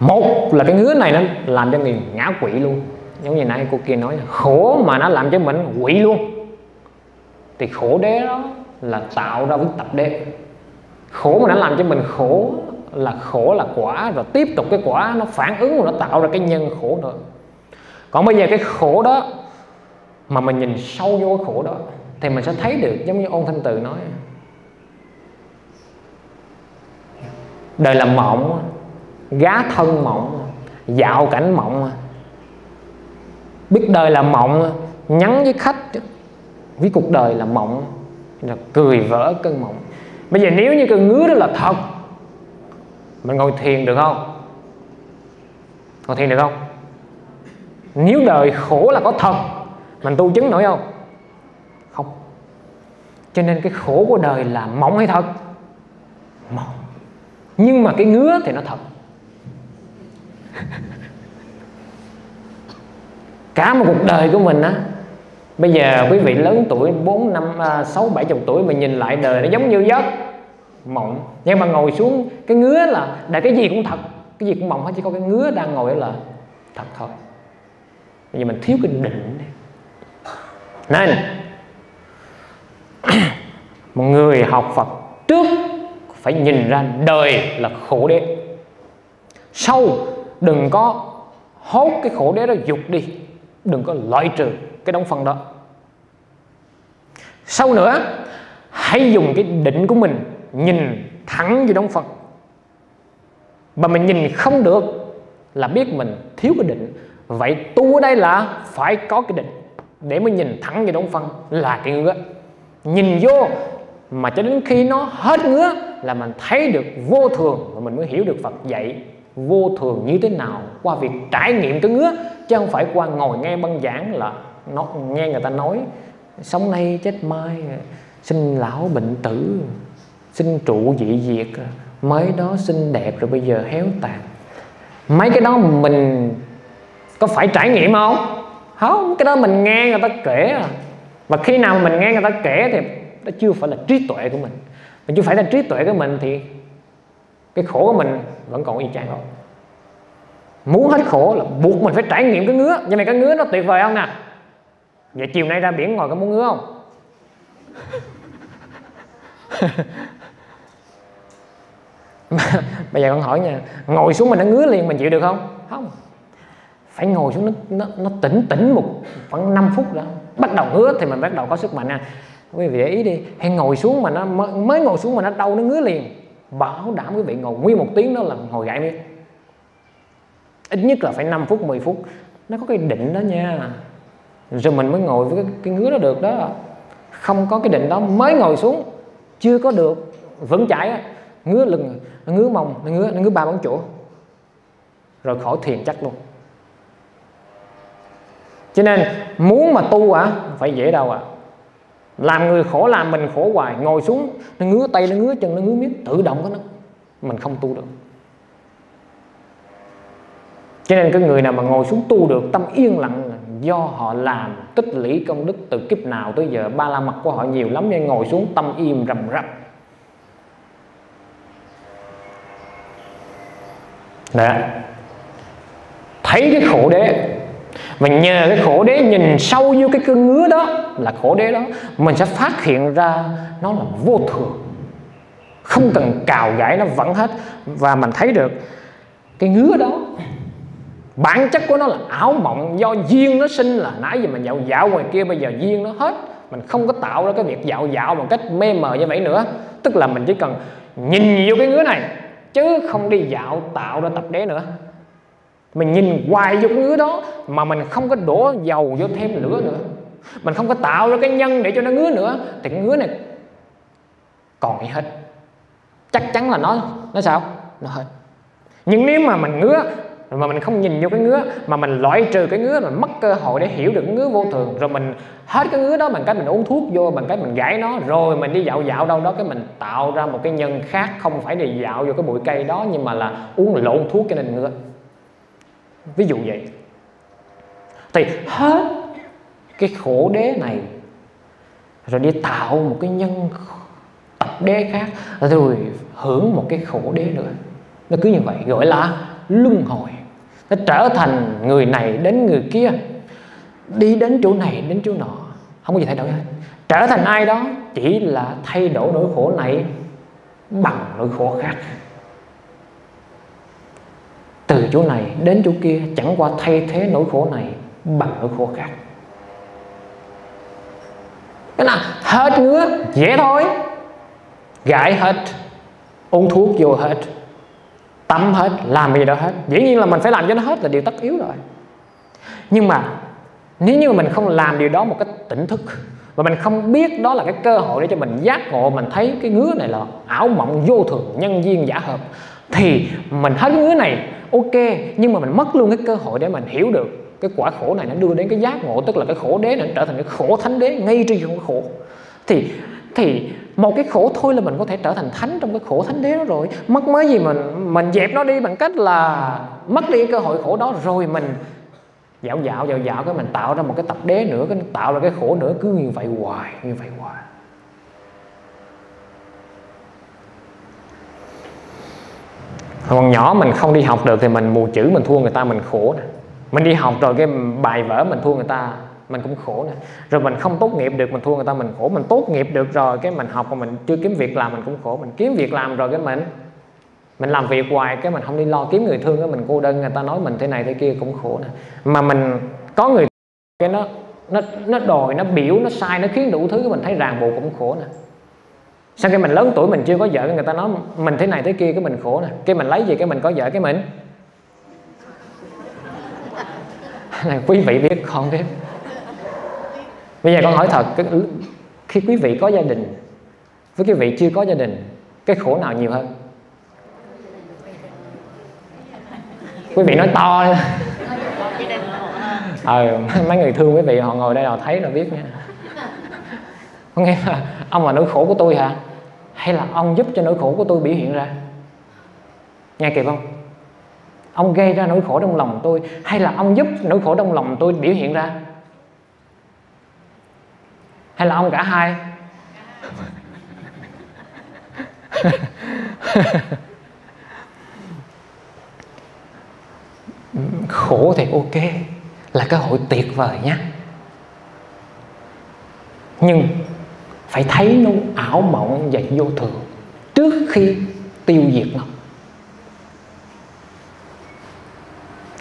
một là cái ngứa này nó làm cho người ngã quỵ luôn. Giống như nãy cô kia nói, khổ mà nó làm cho mình quỵ luôn. Thì khổ đế đó là tạo ra cái tập đế. Khổ mà nó làm cho mình khổ, là khổ là quả, rồi tiếp tục cái quả nó phản ứng và nó tạo ra cái nhân khổ nữa. Còn bây giờ cái khổ đó mà mình nhìn sâu vô cái khổ đó thì mình sẽ thấy được, giống như Ôn Thanh Từ nói, đời là mộng, gá thân mộng, dạo cảnh mộng. Biết đời là mộng, nhắn với khách với cuộc đời là mộng, là cười vỡ cơn mộng. Bây giờ nếu như cơn ngứa đó là thật, mình ngồi thiền được không? Ngồi thiền được không? Nếu đời khổ là có thật, mình tu chứng nổi không? Không. Cho nên cái khổ của đời là mộng hay thật? Mộng. Nhưng mà cái ngứa thì nó thật. Cả một cuộc đời của mình á, bây giờ quý vị lớn tuổi bốn, năm, sáu, bảy mươi tuổi, mình nhìn lại đời nó giống như giấc mộng. Nhưng mà ngồi xuống cái ngứa là đại, cái gì cũng thật, cái gì cũng mộng hết, chỉ có cái ngứa đang ngồi là thật thôi. Bây giờ mình thiếu cái định đấy. Nên một người học Phật trước phải nhìn ra đời là khổ đế. Sau đừng có hốt cái khổ đế đó dục đi, đừng có loại trừ cái đống phân đó. Sau nữa, hãy dùng cái định của mình nhìn thẳng về đống phân. Mà mình nhìn không được là biết mình thiếu cái định. Vậy tu ở đây là phải có cái định để mới nhìn thẳng về đống phân là cái ngứa. Nhìn vô mà cho đến khi nó hết ngứa là mình thấy được vô thường, và mình mới hiểu được Phật dạy vô thường như thế nào qua việc trải nghiệm cái ngứa, chứ không phải qua ngồi nghe băng giảng là nó, nghe người ta nói sống nay chết mai, sinh lão bệnh tử, sinh trụ dị diệt, mới đó xinh đẹp rồi bây giờ héo tàn. Mấy cái đó mình có phải trải nghiệm không? Không, cái đó mình nghe người ta kể à. Và khi nào mình nghe người ta kể thì đó chưa phải là trí tuệ của mình. Mình chưa phải là trí tuệ của mình thì cái khổ của mình vẫn còn y chang đó. Muốn hết khổ là buộc mình phải trải nghiệm cái ngứa. Vậy này cái ngứa nó tuyệt vời không nè? Vậy chiều nay ra biển ngồi có muốn ngứa không? Bây giờ con hỏi nha, ngồi xuống mình nó ngứa liền mình chịu được không? Không. Phải ngồi xuống nó, nó, nó tỉnh tỉnh một khoảng năm phút đó. Bắt đầu ngứa thì mình bắt đầu có sức mạnh à. Quý vị để ý đi, hay ngồi xuống mà nó mới ngồi xuống mà nó đau nó ngứa liền. Bảo đảm quý vị ngồi nguyên một tiếng đó là hồi gãi miếng. Ít nhất là phải năm phút, mười phút. Nó có cái định đó nha. Rồi mình mới ngồi với cái, cái ngứa đó được đó. Không có cái định đó mới ngồi xuống chưa có được vững chãi á, ngứa lưng, ngứa mông, ngứa ngứa ba bốn chỗ. Rồi khỏi thiền chắc luôn. Cho nên muốn mà tu à, phải dễ đâu à. Làm người khổ làm mình khổ hoài, ngồi xuống nó ngứa tay, nó ngứa chân, nó ngứa miếng, tự động nó mình không tu được. Cho nên cái người nào mà ngồi xuống tu được, tâm yên lặng do họ làm tích lũy công đức từ kiếp nào tới giờ, ba la mật của họ nhiều lắm nên ngồi xuống tâm im rầm rập. Đó. Thấy cái khổ đế, và nhờ cái khổ đế nhìn sâu vô cái cơn ngứa đó, là khổ đế đó, mình sẽ phát hiện ra nó là vô thường, không cần cào gãi nó vẫn hết. Và mình thấy được cái ngứa đó bản chất của nó là ảo mộng, do duyên nó sinh. Là nãy giờ mình dạo dạo ngoài kia, bây giờ duyên nó hết, mình không có tạo ra cái việc dạo dạo một cách mê mờ như vậy nữa. Tức là mình chỉ cần nhìn vô cái ngứa này chứ không đi dạo tạo ra tập đế nữa. Mình nhìn hoài vô cái ngứa đó mà mình không có đổ dầu vô thêm lửa nữa, mình không có tạo ra cái nhân để cho nó ngứa nữa, thì cái ngứa này còn gì hết, chắc chắn là nó nó sao nó hết. Nhưng nếu mà mình ngứa mà mình không nhìn vô cái ngứa, mà mình loại trừ cái ngứa, mình mất cơ hội để hiểu được cái ngứa vô thường. Rồi mình hết cái ngứa đó bằng cách mình uống thuốc vô, bằng cách mình gãi nó, rồi mình đi dạo dạo đâu đó cái mình tạo ra một cái nhân khác, không phải đi dạo vô cái bụi cây đó, nhưng mà là uống lộn thuốc cho nên ngứa. Ví dụ vậy. Thì hết cái khổ đế này rồi đi tạo một cái nhân tập đế khác, rồi hưởng một cái khổ đế nữa. Nó cứ như vậy gọi là luân hồi. Nó trở thành người này đến người kia, đi đến chỗ này đến chỗ nọ, không có gì thay đổi hết. Trở thành ai đó chỉ là thay đổi nỗi khổ này bằng nỗi khổ khác, từ chỗ này đến chỗ kia, chẳng qua thay thế nỗi khổ này bằng nỗi khổ khác. Cái nào hết ngứa dễ thôi, gãi hết, uống thuốc vô hết, tắm hết, làm gì đó hết. Dĩ nhiên là mình phải làm cho nó hết là điều tất yếu rồi. Nhưng mà nếu như mình không làm điều đó một cách tỉnh thức, và mình không biết đó là cái cơ hội để cho mình giác ngộ, mình thấy cái ngứa này là ảo mộng vô thường, nhân duyên giả hợp, thì mình hết ngứa này ok, nhưng mà mình mất luôn cái cơ hội để mình hiểu được cái quả khổ này nó đưa đến cái giác ngộ. Tức là cái khổ đế này trở thành cái khổ thánh đế ngay trên cái khổ. Thì Thì một cái khổ thôi là mình có thể trở thành thánh trong cái khổ thánh đế đó rồi. Mất mới gì mình mình dẹp nó đi bằng cách là mất đi cơ hội khổ đó, rồi mình dạo dạo dạo dạo cái mình tạo ra một cái tập đế nữa, cái tạo ra cái khổ nữa, cứ như vậy hoài, như vậy hoài. Còn nhỏ mình không đi học được thì mình mù chữ, mình thua người ta, mình khổ nè. Mình đi học rồi cái bài vở mình thua người ta, mình cũng khổ nè. Rồi mình không tốt nghiệp được, mình thua người ta, mình khổ. Mình tốt nghiệp được rồi cái mình học mà mình chưa kiếm việc làm, mình cũng khổ. Mình kiếm việc làm rồi cái mình Mình làm việc hoài cái mình không đi lo kiếm người thương, cái mình cô đơn, người ta nói mình thế này thế kia cũng khổ nè. Mà mình có người cái nó Nó nó đòi, nó biểu, nó sai, nó khiến đủ thứ, cái mình thấy ràng buộc cũng khổ nè. Sao cái mình lớn tuổi mình chưa có vợ, người ta nói mình thế này thế kia cái mình khổ nè. Cái mình lấy gì cái mình có vợ cái mình này, quý vị biết không thế. Bây giờ con hỏi thật, khi quý vị có gia đình với quý vị chưa có gia đình, cái khổ nào nhiều hơn? Quý vị nói to nữa. Ờ, mấy người thương quý vị họ ngồi đây họ thấy là biết nha. Có nghĩa là ông là nỗi khổ của tôi hả? Hay là ông giúp cho nỗi khổ của tôi biểu hiện ra? Nghe kịp không? Ông gây ra nỗi khổ trong lòng tôi, hay là ông giúp nỗi khổ trong lòng tôi biểu hiện ra? Hay là ông cả hai? Khổ thì ok, là cơ hội tuyệt vời nhé. Nhưng phải thấy nó ảo mộng và vô thường trước khi tiêu diệt nó,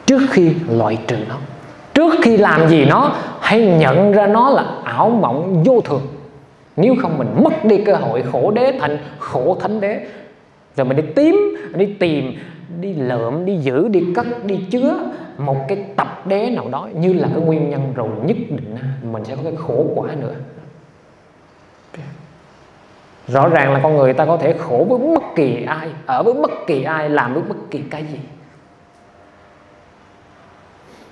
trước khi loại trừ nó, trước khi làm gì nó, hãy nhận ra nó là ảo mộng vô thường. Nếu không mình mất đi cơ hội khổ đế thành khổ thánh đế. Rồi mình đi tím, đi tìm, đi lượm, đi giữ, đi cất, đi chứa một cái tập đế nào đó như là cái nguyên nhân, rồi nhất định mình sẽ có cái khổ quả nữa. Rõ ràng là con người ta có thể khổ với bất kỳ ai, ở với bất kỳ ai, làm với bất kỳ cái gì.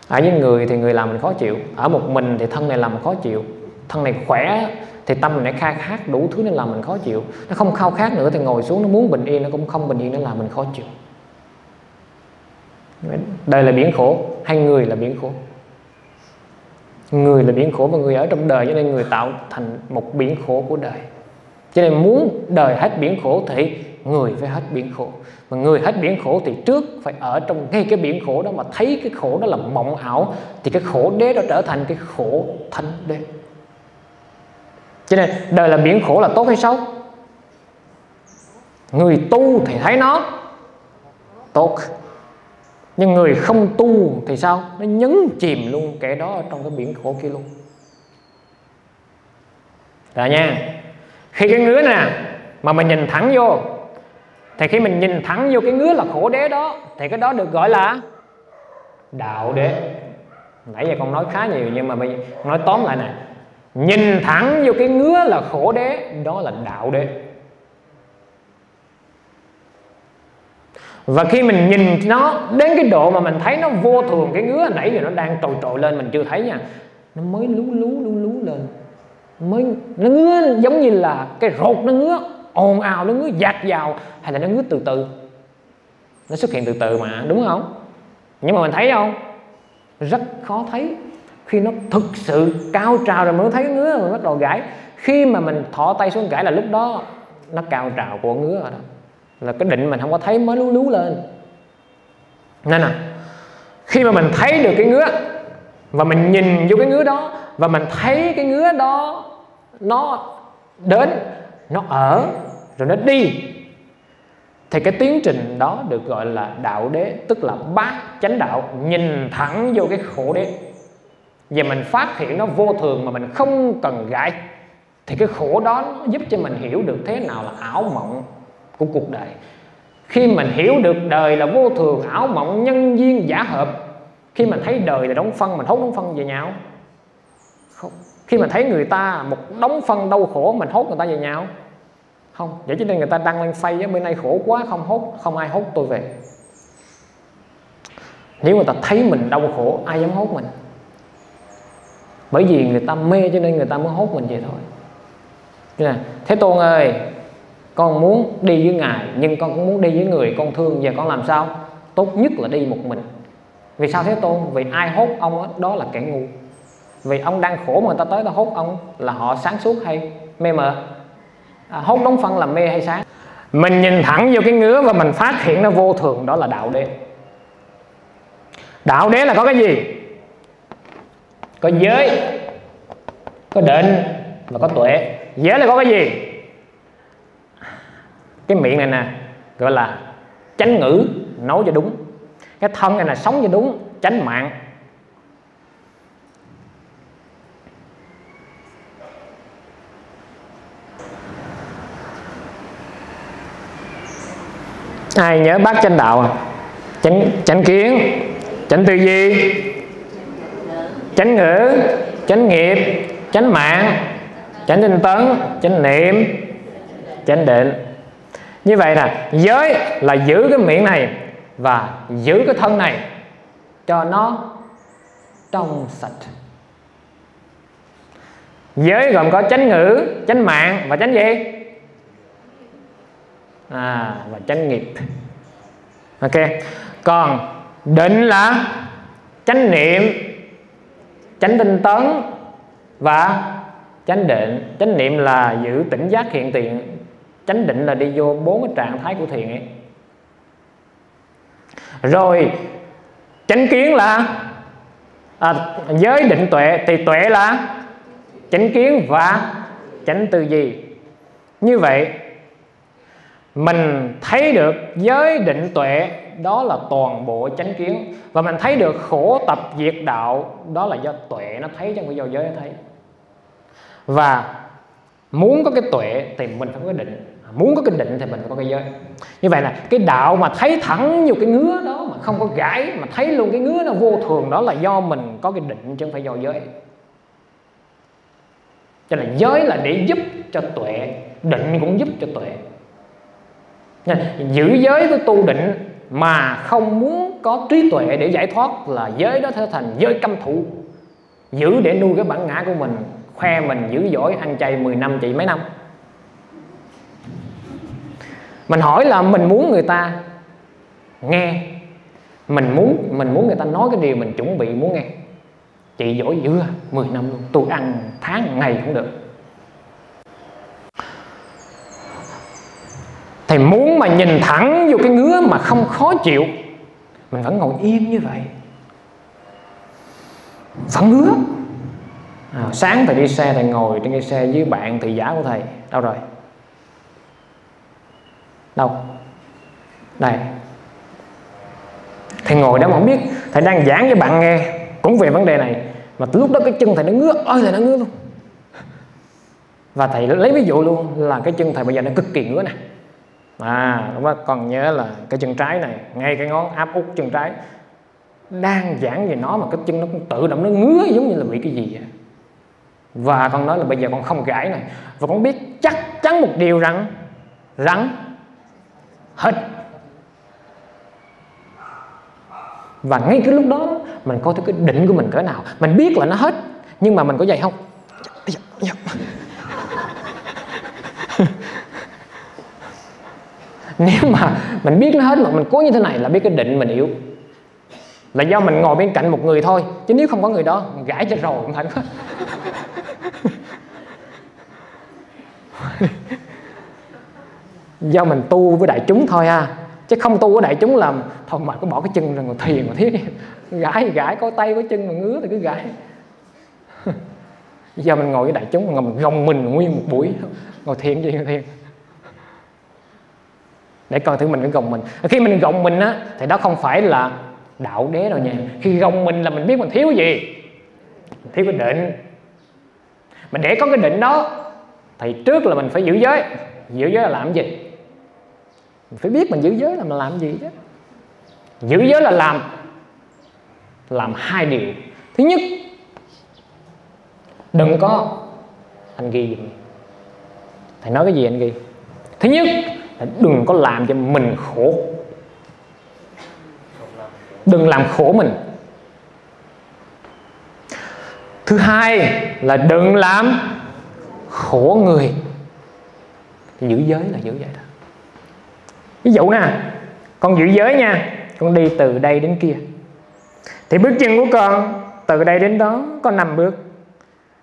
Ở với người thì người làm mình khó chịu, ở một mình thì thân này làm mình khó chịu. Thân này khỏe thì tâm mình lại khai khát đủ thứ nên làm mình khó chịu. Nó không khao khát nữa thì ngồi xuống nó muốn bình yên, nó cũng không bình yên nên làm mình khó chịu. Đây là biển khổ hay người là biển khổ? Người là biển khổ và người ở trong đời, cho nên người tạo thành một biển khổ của đời. Cho nên muốn đời hết biển khổ thì người phải hết biển khổ. Mà người hết biển khổ thì trước phải ở trong ngay cái biển khổ đó mà thấy cái khổ đó là mộng ảo, thì cái khổ đế đó trở thành cái khổ thánh đế. Cho nên đời là biển khổ là tốt hay xấu? Người tu thì thấy nó tốt, nhưng người không tu thì sao? Nó nhấn chìm luôn kẻ đó ở trong cái biển khổ kia luôn. Rồi nha, khi cái ngứa nè mà mình nhìn thẳng vô, thì khi mình nhìn thẳng vô cái ngứa là khổ đế đó, thì cái đó được gọi là đạo đế. Nãy giờ con nói khá nhiều nhưng mà bây nói tóm lại nè, nhìn thẳng vô cái ngứa là khổ đế, đó là đạo đế. Và khi mình nhìn nó đến cái độ mà mình thấy nó vô thường, cái ngứa nãy giờ nó đang trồi trồi lên mình chưa thấy nha, nó mới lú lú lú lú lên, mới nó ngứa giống như là cái rột nó ngứa ồn ào, nó ngứa dạt dào, hay là nó ngứa từ từ, nó xuất hiện từ từ mà, đúng không? Nhưng mà mình thấy không, rất khó thấy. Khi nó thực sự cao trào rồi mới thấy ngứa, mình bắt đầu gãi. Khi mà mình thọ tay xuống gãi là lúc đó nó cao trào của ngứa rồi đó, là cái định mình không có thấy mới lú lú lên. Nên à, khi mà mình thấy được cái ngứa và mình nhìn vô cái ngứa đó, và mình thấy cái ngứa đó nó đến, nó ở, rồi nó đi, thì cái tiến trình đó được gọi là đạo đế, tức là bát chánh đạo, nhìn thẳng vô cái khổ đế. Và mình phát hiện nó vô thường mà mình không cần gãi, thì cái khổ đó nó giúp cho mình hiểu được thế nào là ảo mộng của cuộc đời. Khi mình hiểu được đời là vô thường, ảo mộng, nhân duyên, giả hợp, khi mình thấy đời là đống phân, mình hốt đống phân về nhau không? Khi mình thấy người ta một đống phân đau khổ, mình hốt người ta về nhau không? Vậy cho nên người ta đăng lên Facebook bên này khổ quá, không hốt, không ai hốt tôi về. Nếu người ta thấy mình đau khổ, ai dám hốt mình? Bởi vì người ta mê cho nên người ta mới hốt mình vậy thôi. Nên là, Thế Tôn ơi, con muốn đi với Ngài nhưng con cũng muốn đi với người con thương, và con làm sao? Tốt nhất là đi một mình. Vì sao Thế Tôn? Vì ai hốt ông đó, đó là kẻ ngu. Vì ông đang khổ mà người ta tới ta hốt ông là họ sáng suốt hay mê mờ? À, hốt đống phân là mê hay sáng? Mình nhìn thẳng vô cái ngứa và mình phát hiện nó vô thường, đó là đạo đế. Đạo đế là có cái gì? Có giới, có định và có tuệ. Giới là có cái gì? Cái miệng này nè, gọi là chánh ngữ, nói cho đúng. Cái thân này là sống cho đúng, chánh mạng. Ai nhớ bát chánh đạo à? Chánh, chánh kiến, chánh tư duy, chánh ngữ, chánh nghiệp, chánh mạng, chánh tinh tấn, chánh niệm, chánh định. Như vậy nè, giới là giữ cái miệng này, và giữ cái thân này cho nó trong sạch. Giới gồm có chánh ngữ, chánh mạng và chánh gì? À, và chánh nghiệp. Ok. Còn định là chánh niệm, chánh tinh tấn và chánh định. Chánh niệm là giữ tỉnh giác hiện tiền, chánh định là đi vô bốn cái trạng thái của thiền ấy. Rồi chánh kiến là à, giới định tuệ, thì tuệ là chánh kiến và chánh tư duy. Như vậy mình thấy được giới định tuệ đó là toàn bộ chánh kiến, và mình thấy được khổ tập diệt đạo đó là do tuệ nó thấy chứ không phải do giới nó thấy. Và muốn có cái tuệ thì mình phải có cái định, muốn có cái định thì mình phải có cái giới. Như vậy là cái đạo mà thấy thẳng như cái ngứa đó mà không có gãi, mà thấy luôn cái ngứa nó vô thường, đó là do mình có cái định chứ không phải do giới. Cho nên là giới là để giúp cho tuệ, định cũng giúp cho tuệ. Giữ giới với tu định mà không muốn có trí tuệ để giải thoát là giới đó trở thành giới căm thụ, giữ để nuôi cái bản ngã của mình, khoe mình dữ dỗi, ăn chay mười năm chị mấy năm. Mình hỏi là mình muốn người ta nghe, mình muốn mình muốn người ta nói cái điều mình chuẩn bị muốn nghe. Chị dỗi dữ mười năm luôn, tôi ăn tháng ngày cũng được. Thì muốn mà nhìn thẳng vô cái ngứa mà không khó chịu, mình vẫn ngồi yên như vậy, vẫn ngứa. À, sáng thầy đi xe, thầy ngồi trên cái xe với bạn thị giả của thầy. Đâu rồi? Đâu? Đây. Thầy ngồi đó mà không biết. Thầy đang giảng với bạn nghe cũng về vấn đề này, mà lúc đó cái chân thầy nó ngứa. Ôi thầy nó ngứa luôn. Và thầy lấy ví dụ luôn là cái chân thầy bây giờ nó cực kỳ ngứa nè. À, đúng đó. Còn nhớ là cái chân trái này, ngay cái ngón áp út chân trái, đang giảng về nó mà cái chân nó cũng tự động nó ngứa giống như là bị cái gì vậy. Và con nói là bây giờ con không gãi này, và con biết chắc chắn một điều rằng rắn hết. Và ngay cái lúc đó mình coi cái định của mình cỡ nào. Mình biết là nó hết, nhưng mà mình có dày không? Nếu mà mình biết nó hết mà mình cố như thế này là biết cái định mình yếu, là do mình ngồi bên cạnh một người thôi. Chứ nếu không có người đó, gãi cho rồi cũng thẳng. Do mình tu với đại chúng thôi ha, chứ không tu với đại chúng là thôi mà cứ bỏ cái chân rồi ngồi thiền mà thiết. Gãi gãi có tay có chân mà ngứa thì cứ gãi. Do mình ngồi với đại chúng, ngồi gồng mình nguyên một buổi, ngồi thiền gì ngồi thiền. Để coi thử mình cái gồng mình. Khi mình gồng mình á thì đó không phải là đạo đế đâu nha. Khi gồng mình là mình biết mình thiếu gì, mình thiếu cái định. Mình để có cái định đó thì trước là mình phải giữ giới. Giữ giới là làm gì? Mình phải biết mình giữ giới là mình làm gì chứ. Giữ giới là làm Làm hai điều. Thứ nhất, đừng có anh ghi gì. Thầy nói cái gì anh ghi. Thứ nhất là đừng có làm cho mình khổ, đừng làm khổ mình. Thứ hai là đừng làm khổ người. Thì giữ giới là giữ vậy đó. Ví dụ nè, con giữ giới nha, con đi từ đây đến kia, thì bước chân của con từ đây đến đó có năm bước,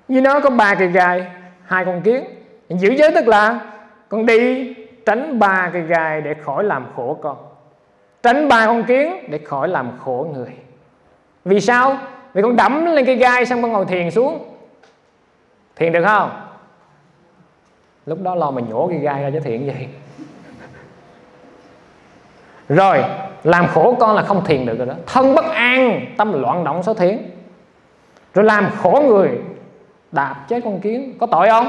với nó có ba cây gai, hai con kiến. Giữ giới tức là con đi tránh ba cây gai để khỏi làm khổ con, tránh ba con kiến để khỏi làm khổ người. Vì sao? Vì con đẫm lên cây gai xong con ngồi thiền xuống. Thiền được không? Lúc đó lo mà nhổ cây gai ra chứ thiền gì. Rồi làm khổ con là không thiền được rồi đó. Thân bất an, tâm loạn động số thiền. Rồi làm khổ người, đạp chết con kiến, có tội không?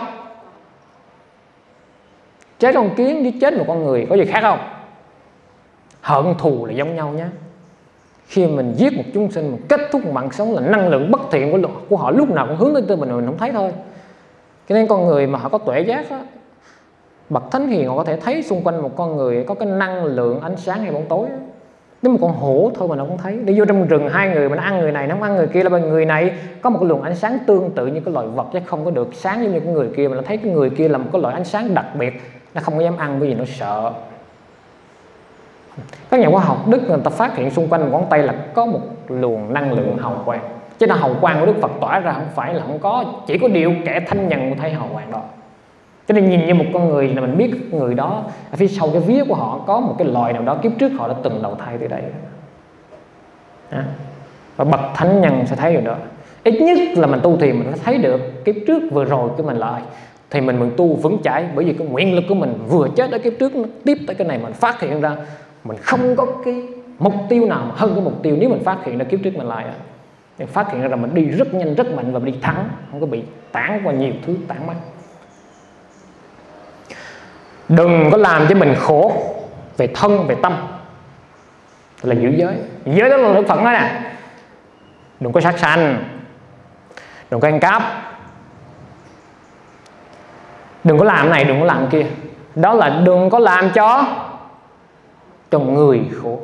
Chết con kiến với chết một con người có gì khác không? Hận thù là giống nhau nhé. Khi mình giết một chúng sinh, mình kết thúc mạng sống là năng lượng bất thiện của, của họ lúc nào cũng hướng tới tư mình, mình không thấy thôi. Cho nên con người mà họ có tuệ giác á, bậc thánh hiền họ có thể thấy xung quanh một con người có cái năng lượng ánh sáng hay bóng tối đó. Nếu một con hổ thôi mà nó cũng thấy. Đi vô trong rừng hai người mà nó ăn người này, nó không ăn người kia, là bên người này có một cái luồng ánh sáng tương tự như cái loại vật chứ không có được sáng giống như cái người kia, mà nó thấy cái người kia là một cái loại ánh sáng đặc biệt, nó không có dám ăn bởi vì nó sợ. Các nhà khoa học Đức người ta phát hiện xung quanh một ngón tay là có một luồng năng lượng hào quang, chứ là hào quang của Đức Phật tỏa ra không phải là không có, chỉ có điều kẻ thanh nhàn thấy hào quang đó. Cho nên nhìn như một con người là mình biết người đó ở phía sau cái vía của họ có một cái loài nào đó kiếp trước họ đã từng đầu thai từ đây. À, và bậc thánh nhân sẽ thấy điều đó. Ít nhất là mình tu thì mình phải thấy được kiếp trước vừa rồi của mình lại thì mình mừng tu vững chãi, bởi vì cái nguyện lực của mình vừa chết ở kiếp trước nó tiếp tới cái này, mình phát hiện ra mình không có cái mục tiêu nào mà hơn cái mục tiêu. Nếu mình phát hiện ra kiếp trước mình lại thì phát hiện ra là mình đi rất nhanh, rất mạnh và mình đi thắng, không có bị tản qua nhiều thứ tản mắt. Đừng có làm cho mình khổ về thân, về tâm, là giữ giới. Giới đó là Đức Phật nói nè: đừng có sát sanh, đừng có ăn cắp, đừng có làm này, đừng có làm kia. Đó là đừng có làm cho cho người khổ.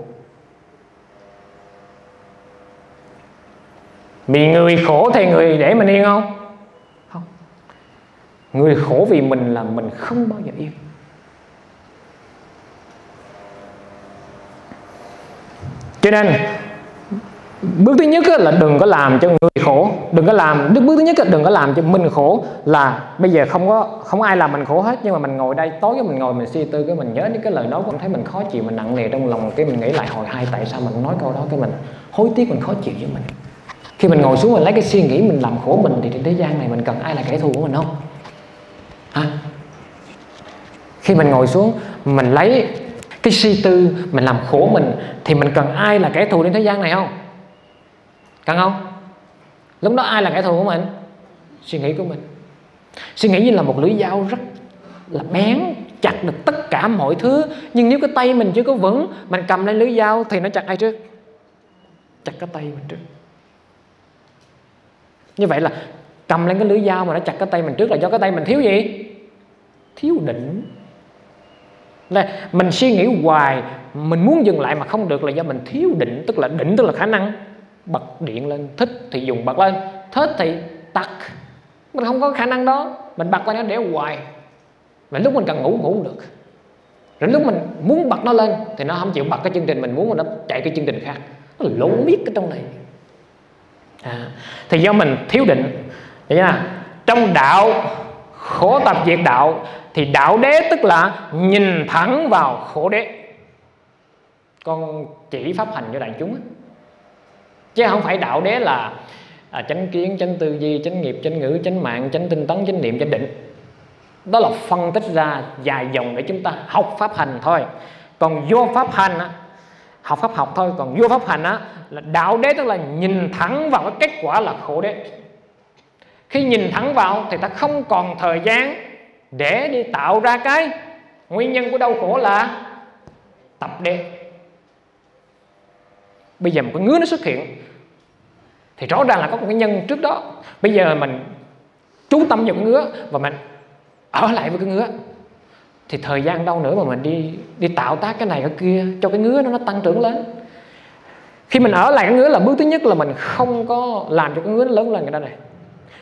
Vì người khổ thì người để mình yên không? Không. Người khổ vì mình là mình không bao giờ yên. Cho nên bước thứ nhất là đừng có làm cho người khổ, đừng có làm. Bước thứ nhất là đừng có làm cho mình khổ, là bây giờ không có không ai làm mình khổ hết, nhưng mà mình ngồi đây tối cái mình ngồi mình suy tư, cái mình nhớ những cái lời nói của mình, thấy mình khó chịu, mình nặng nề trong lòng, cái mình nghĩ lại hồi hai tại sao mình nói câu đó, cái mình hối tiếc, mình khó chịu với mình. Khi mình ngồi xuống mình lấy cái suy nghĩ mình làm khổ mình thì trên thế gian này mình cần ai là kẻ thù của mình không? À, khi mình ngồi xuống mình lấy cái suy tư mình làm khổ mình thì mình cần ai là kẻ thù trên thế gian này không? Cần không? Lúc đó ai là kẻ thù của mình? Suy nghĩ của mình. Suy nghĩ như là một lưỡi dao rất là bén, chặt được tất cả mọi thứ, nhưng nếu cái tay mình chưa có vững, mình cầm lên lưỡi dao thì nó chặt ai trước? Chặt cái tay mình trước. Như vậy là cầm lên cái lưỡi dao mà nó chặt cái tay mình trước là do cái tay mình thiếu gì? Thiếu định. Là mình suy nghĩ hoài, mình muốn dừng lại mà không được là do mình thiếu định. Tức là định tức là khả năng bật điện lên, thích thì dùng bật lên, thích thì tắt. Mình không có khả năng đó, mình bật lên nó để hoài. Và lúc mình cần ngủ ngủ không được, rồi lúc mình muốn bật nó lên thì nó không chịu bật cái chương trình mình muốn, mà nó chạy cái chương trình khác. Nó lộn biết cái trong này. À, thì do mình thiếu định. Vậy nha, trong đạo khổ tập diệt đạo thì đạo đế tức là nhìn thẳng vào khổ đế. Con chỉ pháp hành cho đại chúng, chứ không phải đạo đế là à, chánh kiến, chánh tư duy, chánh nghiệp, chánh ngữ, chánh mạng, chánh tinh tấn, chánh niệm, chánh định. Đó là phân tích ra dài dòng để chúng ta học pháp hành thôi. Còn vô pháp hành á, học pháp học thôi. Còn vô pháp hành á là đạo đế, tức là nhìn thẳng vào cái kết quả là khổ đế. Khi nhìn thẳng vào thì ta không còn thời gian để đi tạo ra cái nguyên nhân của đau khổ là tập đế. Bây giờ một cái ngứa nó xuất hiện thì rõ ràng là có một cái nhân trước đó. Bây giờ mình chú tâm vào cái ngứa và mình ở lại với cái ngứa thì thời gian đâu nữa mà mình đi đi tạo tác cái này cái kia cho cái ngứa nó, nó tăng trưởng lên. Khi mình ở lại cái ngứa là bước thứ nhất là mình không có làm cho cái ngứa nó lớn lên người ta này.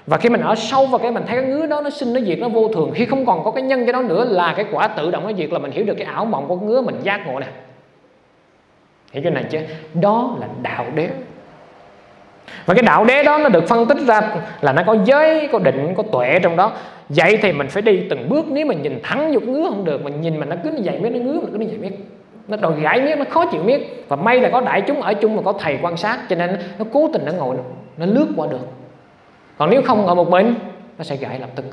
Và khi mình ở sâu vào cái mình thấy cái ngứa đó nó sinh nó diệt, nó vô thường. Khi không còn có cái nhân cái đó nữa là cái quả tự động nó diệt, là mình hiểu được cái ảo mộng của cái ngứa, mình giác ngộ nè. Hiểu cái này chứ? Đó là đạo đế. Và cái đạo đế đó nó được phân tích ra là nó có giới, có định, có tuệ trong đó. Vậy thì mình phải đi từng bước. Nếu mình nhìn thẳng dục ngứa không được, mình nhìn mà nó cứ như vậy miết, nó ngứa mà cứ như vậy miết, nó đòi gãi miết, nó khó chịu miết. Và may là có đại chúng ở chung mà có thầy quan sát, cho nên nó cố tình nó ngồi, nó lướt qua được. Còn nếu không ở một mình nó sẽ gãy lập tức.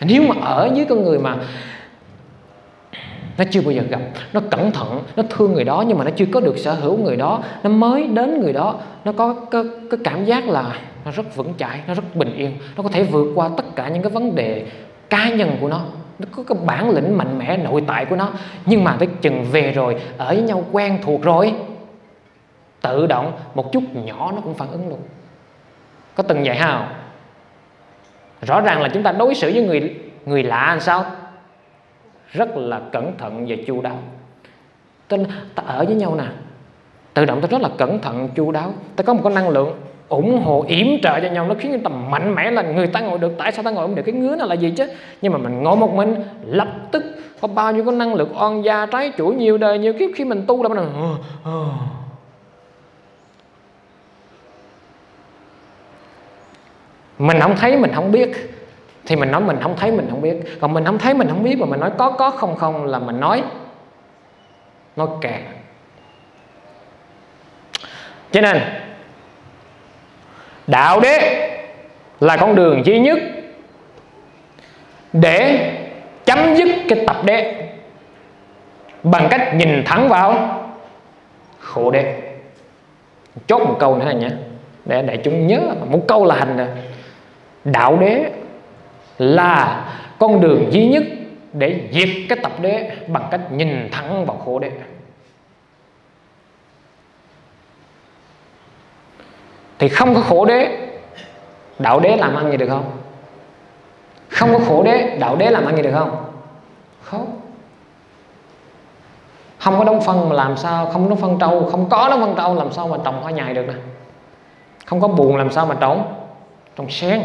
Nếu mà ở với con người mà nó chưa bao giờ gặp, nó cẩn thận, nó thương người đó, nhưng mà nó chưa có được sở hữu người đó, nó mới đến người đó, nó có cái, cái cảm giác là nó rất vững chãi, nó rất bình yên, nó có thể vượt qua tất cả những cái vấn đề cá nhân của nó. Nó có cái bản lĩnh mạnh mẽ nội tại của nó. Nhưng mà tới chừng về rồi, ở với nhau quen thuộc rồi, tự động một chút nhỏ nó cũng phản ứng luôn. Có từng vậy không? Rõ ràng là chúng ta đối xử với người người lạ làm sao? Rất là cẩn thận và chu đáo. Ta, ta ở với nhau nè, tự động ta rất là cẩn thận, chu đáo, ta có một cái năng lượng ủng hộ, yểm trợ cho nhau, nó khiến ta mạnh mẽ là người ta ngồi được. Tại sao ta ngồi không được? Cái ngứa nó là gì chứ? Nhưng mà mình ngồi một mình, lập tức có bao nhiêu có năng lượng oan gia trái chủ nhiều đời nhiều kiếp. Khi mình tu là bắt đầu mình không thấy mình không biết thì mình nói mình không thấy mình không biết. Còn mình không thấy mình không biết mà mình nói có có không không là mình nói nói càng. Cho nên đạo đế là con đường duy nhất để chấm dứt cái tập đế bằng cách nhìn thẳng vào khổ đế. Chốt một câu nữa này nhé, để đại chúng nhớ một câu là hành nè. Đạo đế là con đường duy nhất để diệt cái tập đế bằng cách nhìn thẳng vào khổ đế. Thì không có khổ đế, đạo đế làm ăn gì được không? Không có khổ đế, đạo đế làm ăn gì được không? Không. Không có đống phân mà làm sao, không có đống phân trâu, không có đống phân trâu làm sao mà trồng hoa nhài được nè. Không có buồn làm sao mà trồng trồng sen.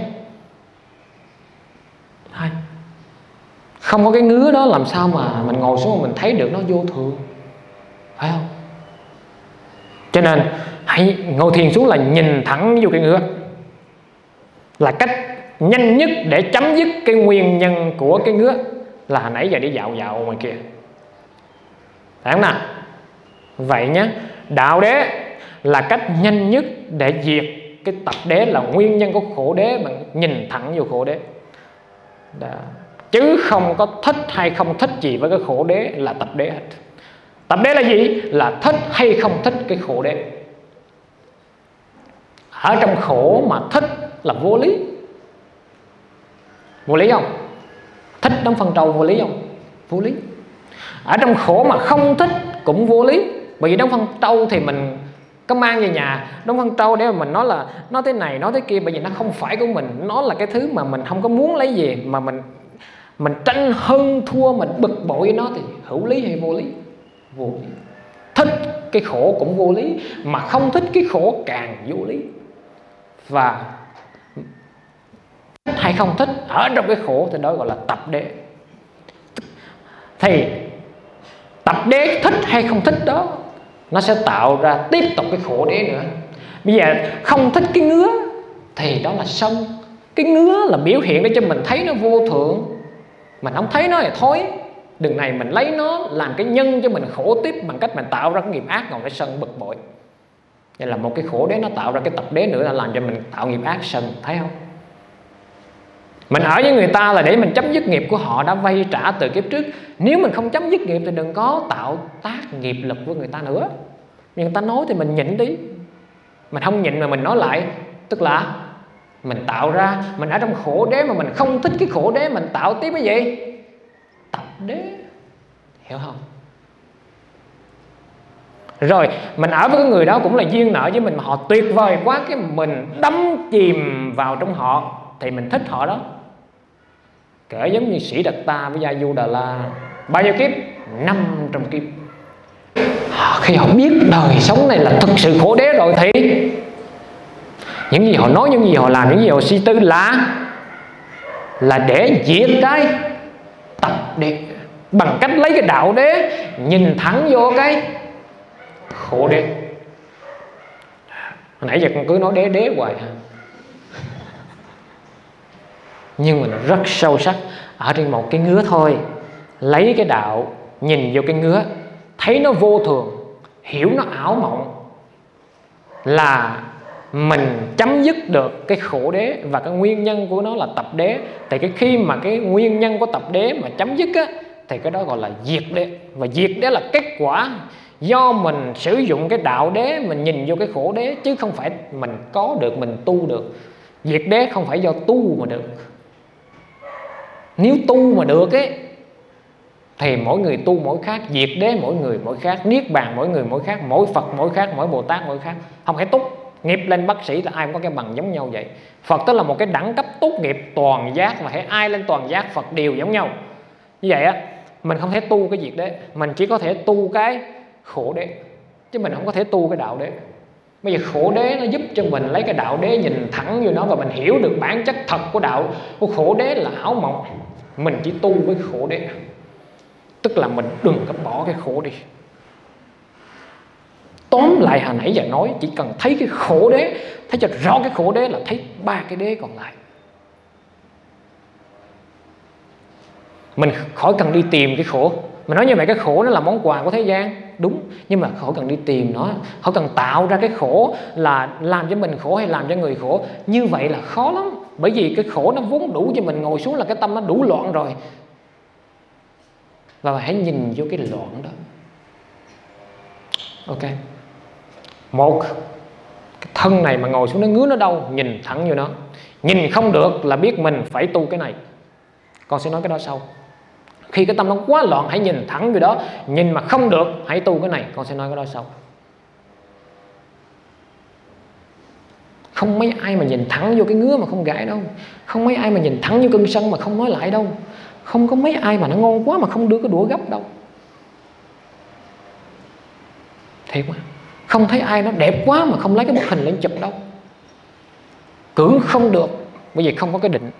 Không có cái ngứa đó làm sao mà mình ngồi xuống mà mình thấy được nó vô thường, phải không? Cho nên hãy ngồi thiền xuống là nhìn thẳng vô cái ngứa, là cách nhanh nhất để chấm dứt cái nguyên nhân của cái ngứa. Là hồi nãy giờ đi dạo dạo ngoài kia, phải không nào? Vậy nhé, đạo đế là cách nhanh nhất để diệt cái tập đế, là nguyên nhân của khổ đế bằng nhìn thẳng vô khổ đế. Đó. Chứ không có thích hay không thích gì với cái khổ đế là tập đế hết. Tập đế là gì? Là thích hay không thích cái khổ đế. Ở trong khổ mà thích là vô lý. Vô lý không? Thích đóng phân trâu vô lý không? Vô lý. Ở trong khổ mà không thích cũng vô lý. Bởi vì đóng phân trâu thì mình có mang về nhà, đóng phân trâu để mà mình nói là nó thế này, nó thế kia. Bởi vì nó không phải của mình, nó là cái thứ mà mình không có muốn lấy về, mà mình mình tranh hơn thua, mình bực bội với nó thì hữu lý hay vô lý? Vô lý. Thích cái khổ cũng vô lý, mà không thích cái khổ càng vô lý. Và thích hay không thích ở trong cái khổ thì đó gọi là tập đế. Thì tập đế thích hay không thích đó, nó sẽ tạo ra tiếp tục cái khổ đế nữa. Bây giờ không thích cái ngứa thì đó là sân. Cái ngứa là biểu hiện để cho mình thấy nó vô thượng. Mình không thấy nó thì thôi, đừng này mình lấy nó làm cái nhân cho mình khổ tiếp bằng cách mình tạo ra cái nghiệp ác, còn phải sân bực bội. Vậy là một cái khổ đế nó tạo ra cái tập đế nữa, là làm cho mình tạo nghiệp ác sân, thấy không? Mình ở với người ta là để mình chấm dứt nghiệp của họ đã vay trả từ kiếp trước. Nếu mình không chấm dứt nghiệp thì đừng có tạo tác nghiệp lực với người ta nữa. Nhưng người ta nói thì mình nhịn đi. Mình không nhịn mà mình nói lại, tức là mình tạo ra, mình ở trong khổ đế mà mình không thích cái khổ đế, mình tạo tiếp cái gì? Tập đế. Hiểu không? Rồi mình ở với cái người đó cũng là duyên nợ với mình, mà họ tuyệt vời quá, cái mình đắm chìm vào trong họ thì mình thích họ đó. Kể giống như Sĩ Đạt Ta với Gia Du Đà La, bao nhiêu kiếp? năm trăm kiếp. Khi họ biết đời sống này là thực sự khổ đế rồi thì những gì họ nói, những gì họ làm, những gì họ suy tư là là để diệt cái tập đế bằng cách lấy cái đạo đế nhìn thẳng vô cái khổ đế. Hồi nãy giờ con cứ nói đế đế hoài hả? Nhưng mình rất sâu sắc ở trên một cái ngứa thôi. Lấy cái đạo nhìn vô cái ngứa, thấy nó vô thường, hiểu nó ảo mộng, là mình chấm dứt được cái khổ đế. Và cái nguyên nhân của nó là tập đế. Thì cái khi mà cái nguyên nhân của tập đế mà chấm dứt á, thì cái đó gọi là diệt đế. Và diệt đế là kết quả do mình sử dụng cái đạo đế, mình nhìn vô cái khổ đế, chứ không phải mình có được, mình tu được. Diệt đế không phải do tu mà được. Nếu tu mà được ấy, thì mỗi người tu mỗi khác, diệt đế mỗi người mỗi khác, niết bàn mỗi người mỗi khác, mỗi Phật mỗi khác, mỗi Bồ Tát mỗi khác. Không phải túc nghiệp lên bác sĩ là ai cũng có cái bằng giống nhau vậy. Phật tức là một cái đẳng cấp tốt nghiệp toàn giác, mà hãy ai lên toàn giác Phật đều giống nhau. Như vậy á, mình không thể tu cái diệt đế, mình chỉ có thể tu cái khổ đế, chứ mình không có thể tu cái đạo đế. Bây giờ khổ đế nó giúp cho mình lấy cái đạo đế nhìn thẳng vô nó và mình hiểu được bản chất thật của đạo. Của khổ đế là ảo mộng, mình chỉ tu với khổ đế, tức là mình đừng có bỏ cái khổ đi. Tóm lại hồi nãy giờ nói, chỉ cần thấy cái khổ đế, thấy cho rõ cái khổ đế là thấy ba cái đế còn lại. Mình khỏi cần đi tìm cái khổ. Mình nói như vậy, cái khổ nó là món quà của thế gian, đúng, nhưng mà khỏi cần đi tìm nó, khỏi cần tạo ra cái khổ là làm cho mình khổ hay làm cho người khổ. Như vậy là khó lắm, bởi vì cái khổ nó vốn đủ cho mình ngồi xuống là cái tâm nó đủ loạn rồi. Và hãy nhìn vô cái loạn đó. Ok, một, cái thân này mà ngồi xuống nó ngứa nó đau, nhìn thẳng vô nó. Nhìn không được là biết mình phải tu cái này. Con sẽ nói cái đó sau. Khi cái tâm nó quá loạn, hãy nhìn thẳng vô đó. Nhìn mà không được, hãy tu cái này. Con sẽ nói cái đó sau. Không mấy ai mà nhìn thẳng vô cái ngứa mà không gãi đâu. Không mấy ai mà nhìn thẳng vô cơn sân mà không nói lại đâu. Không có mấy ai mà nó ngon quá mà không đưa cái đũa gấp đâu. Thiệt mà. Không thấy ai nó đẹp quá mà không lấy cái bức hình lên chụp đâu. Cưỡng không được, bởi vì không có cái định.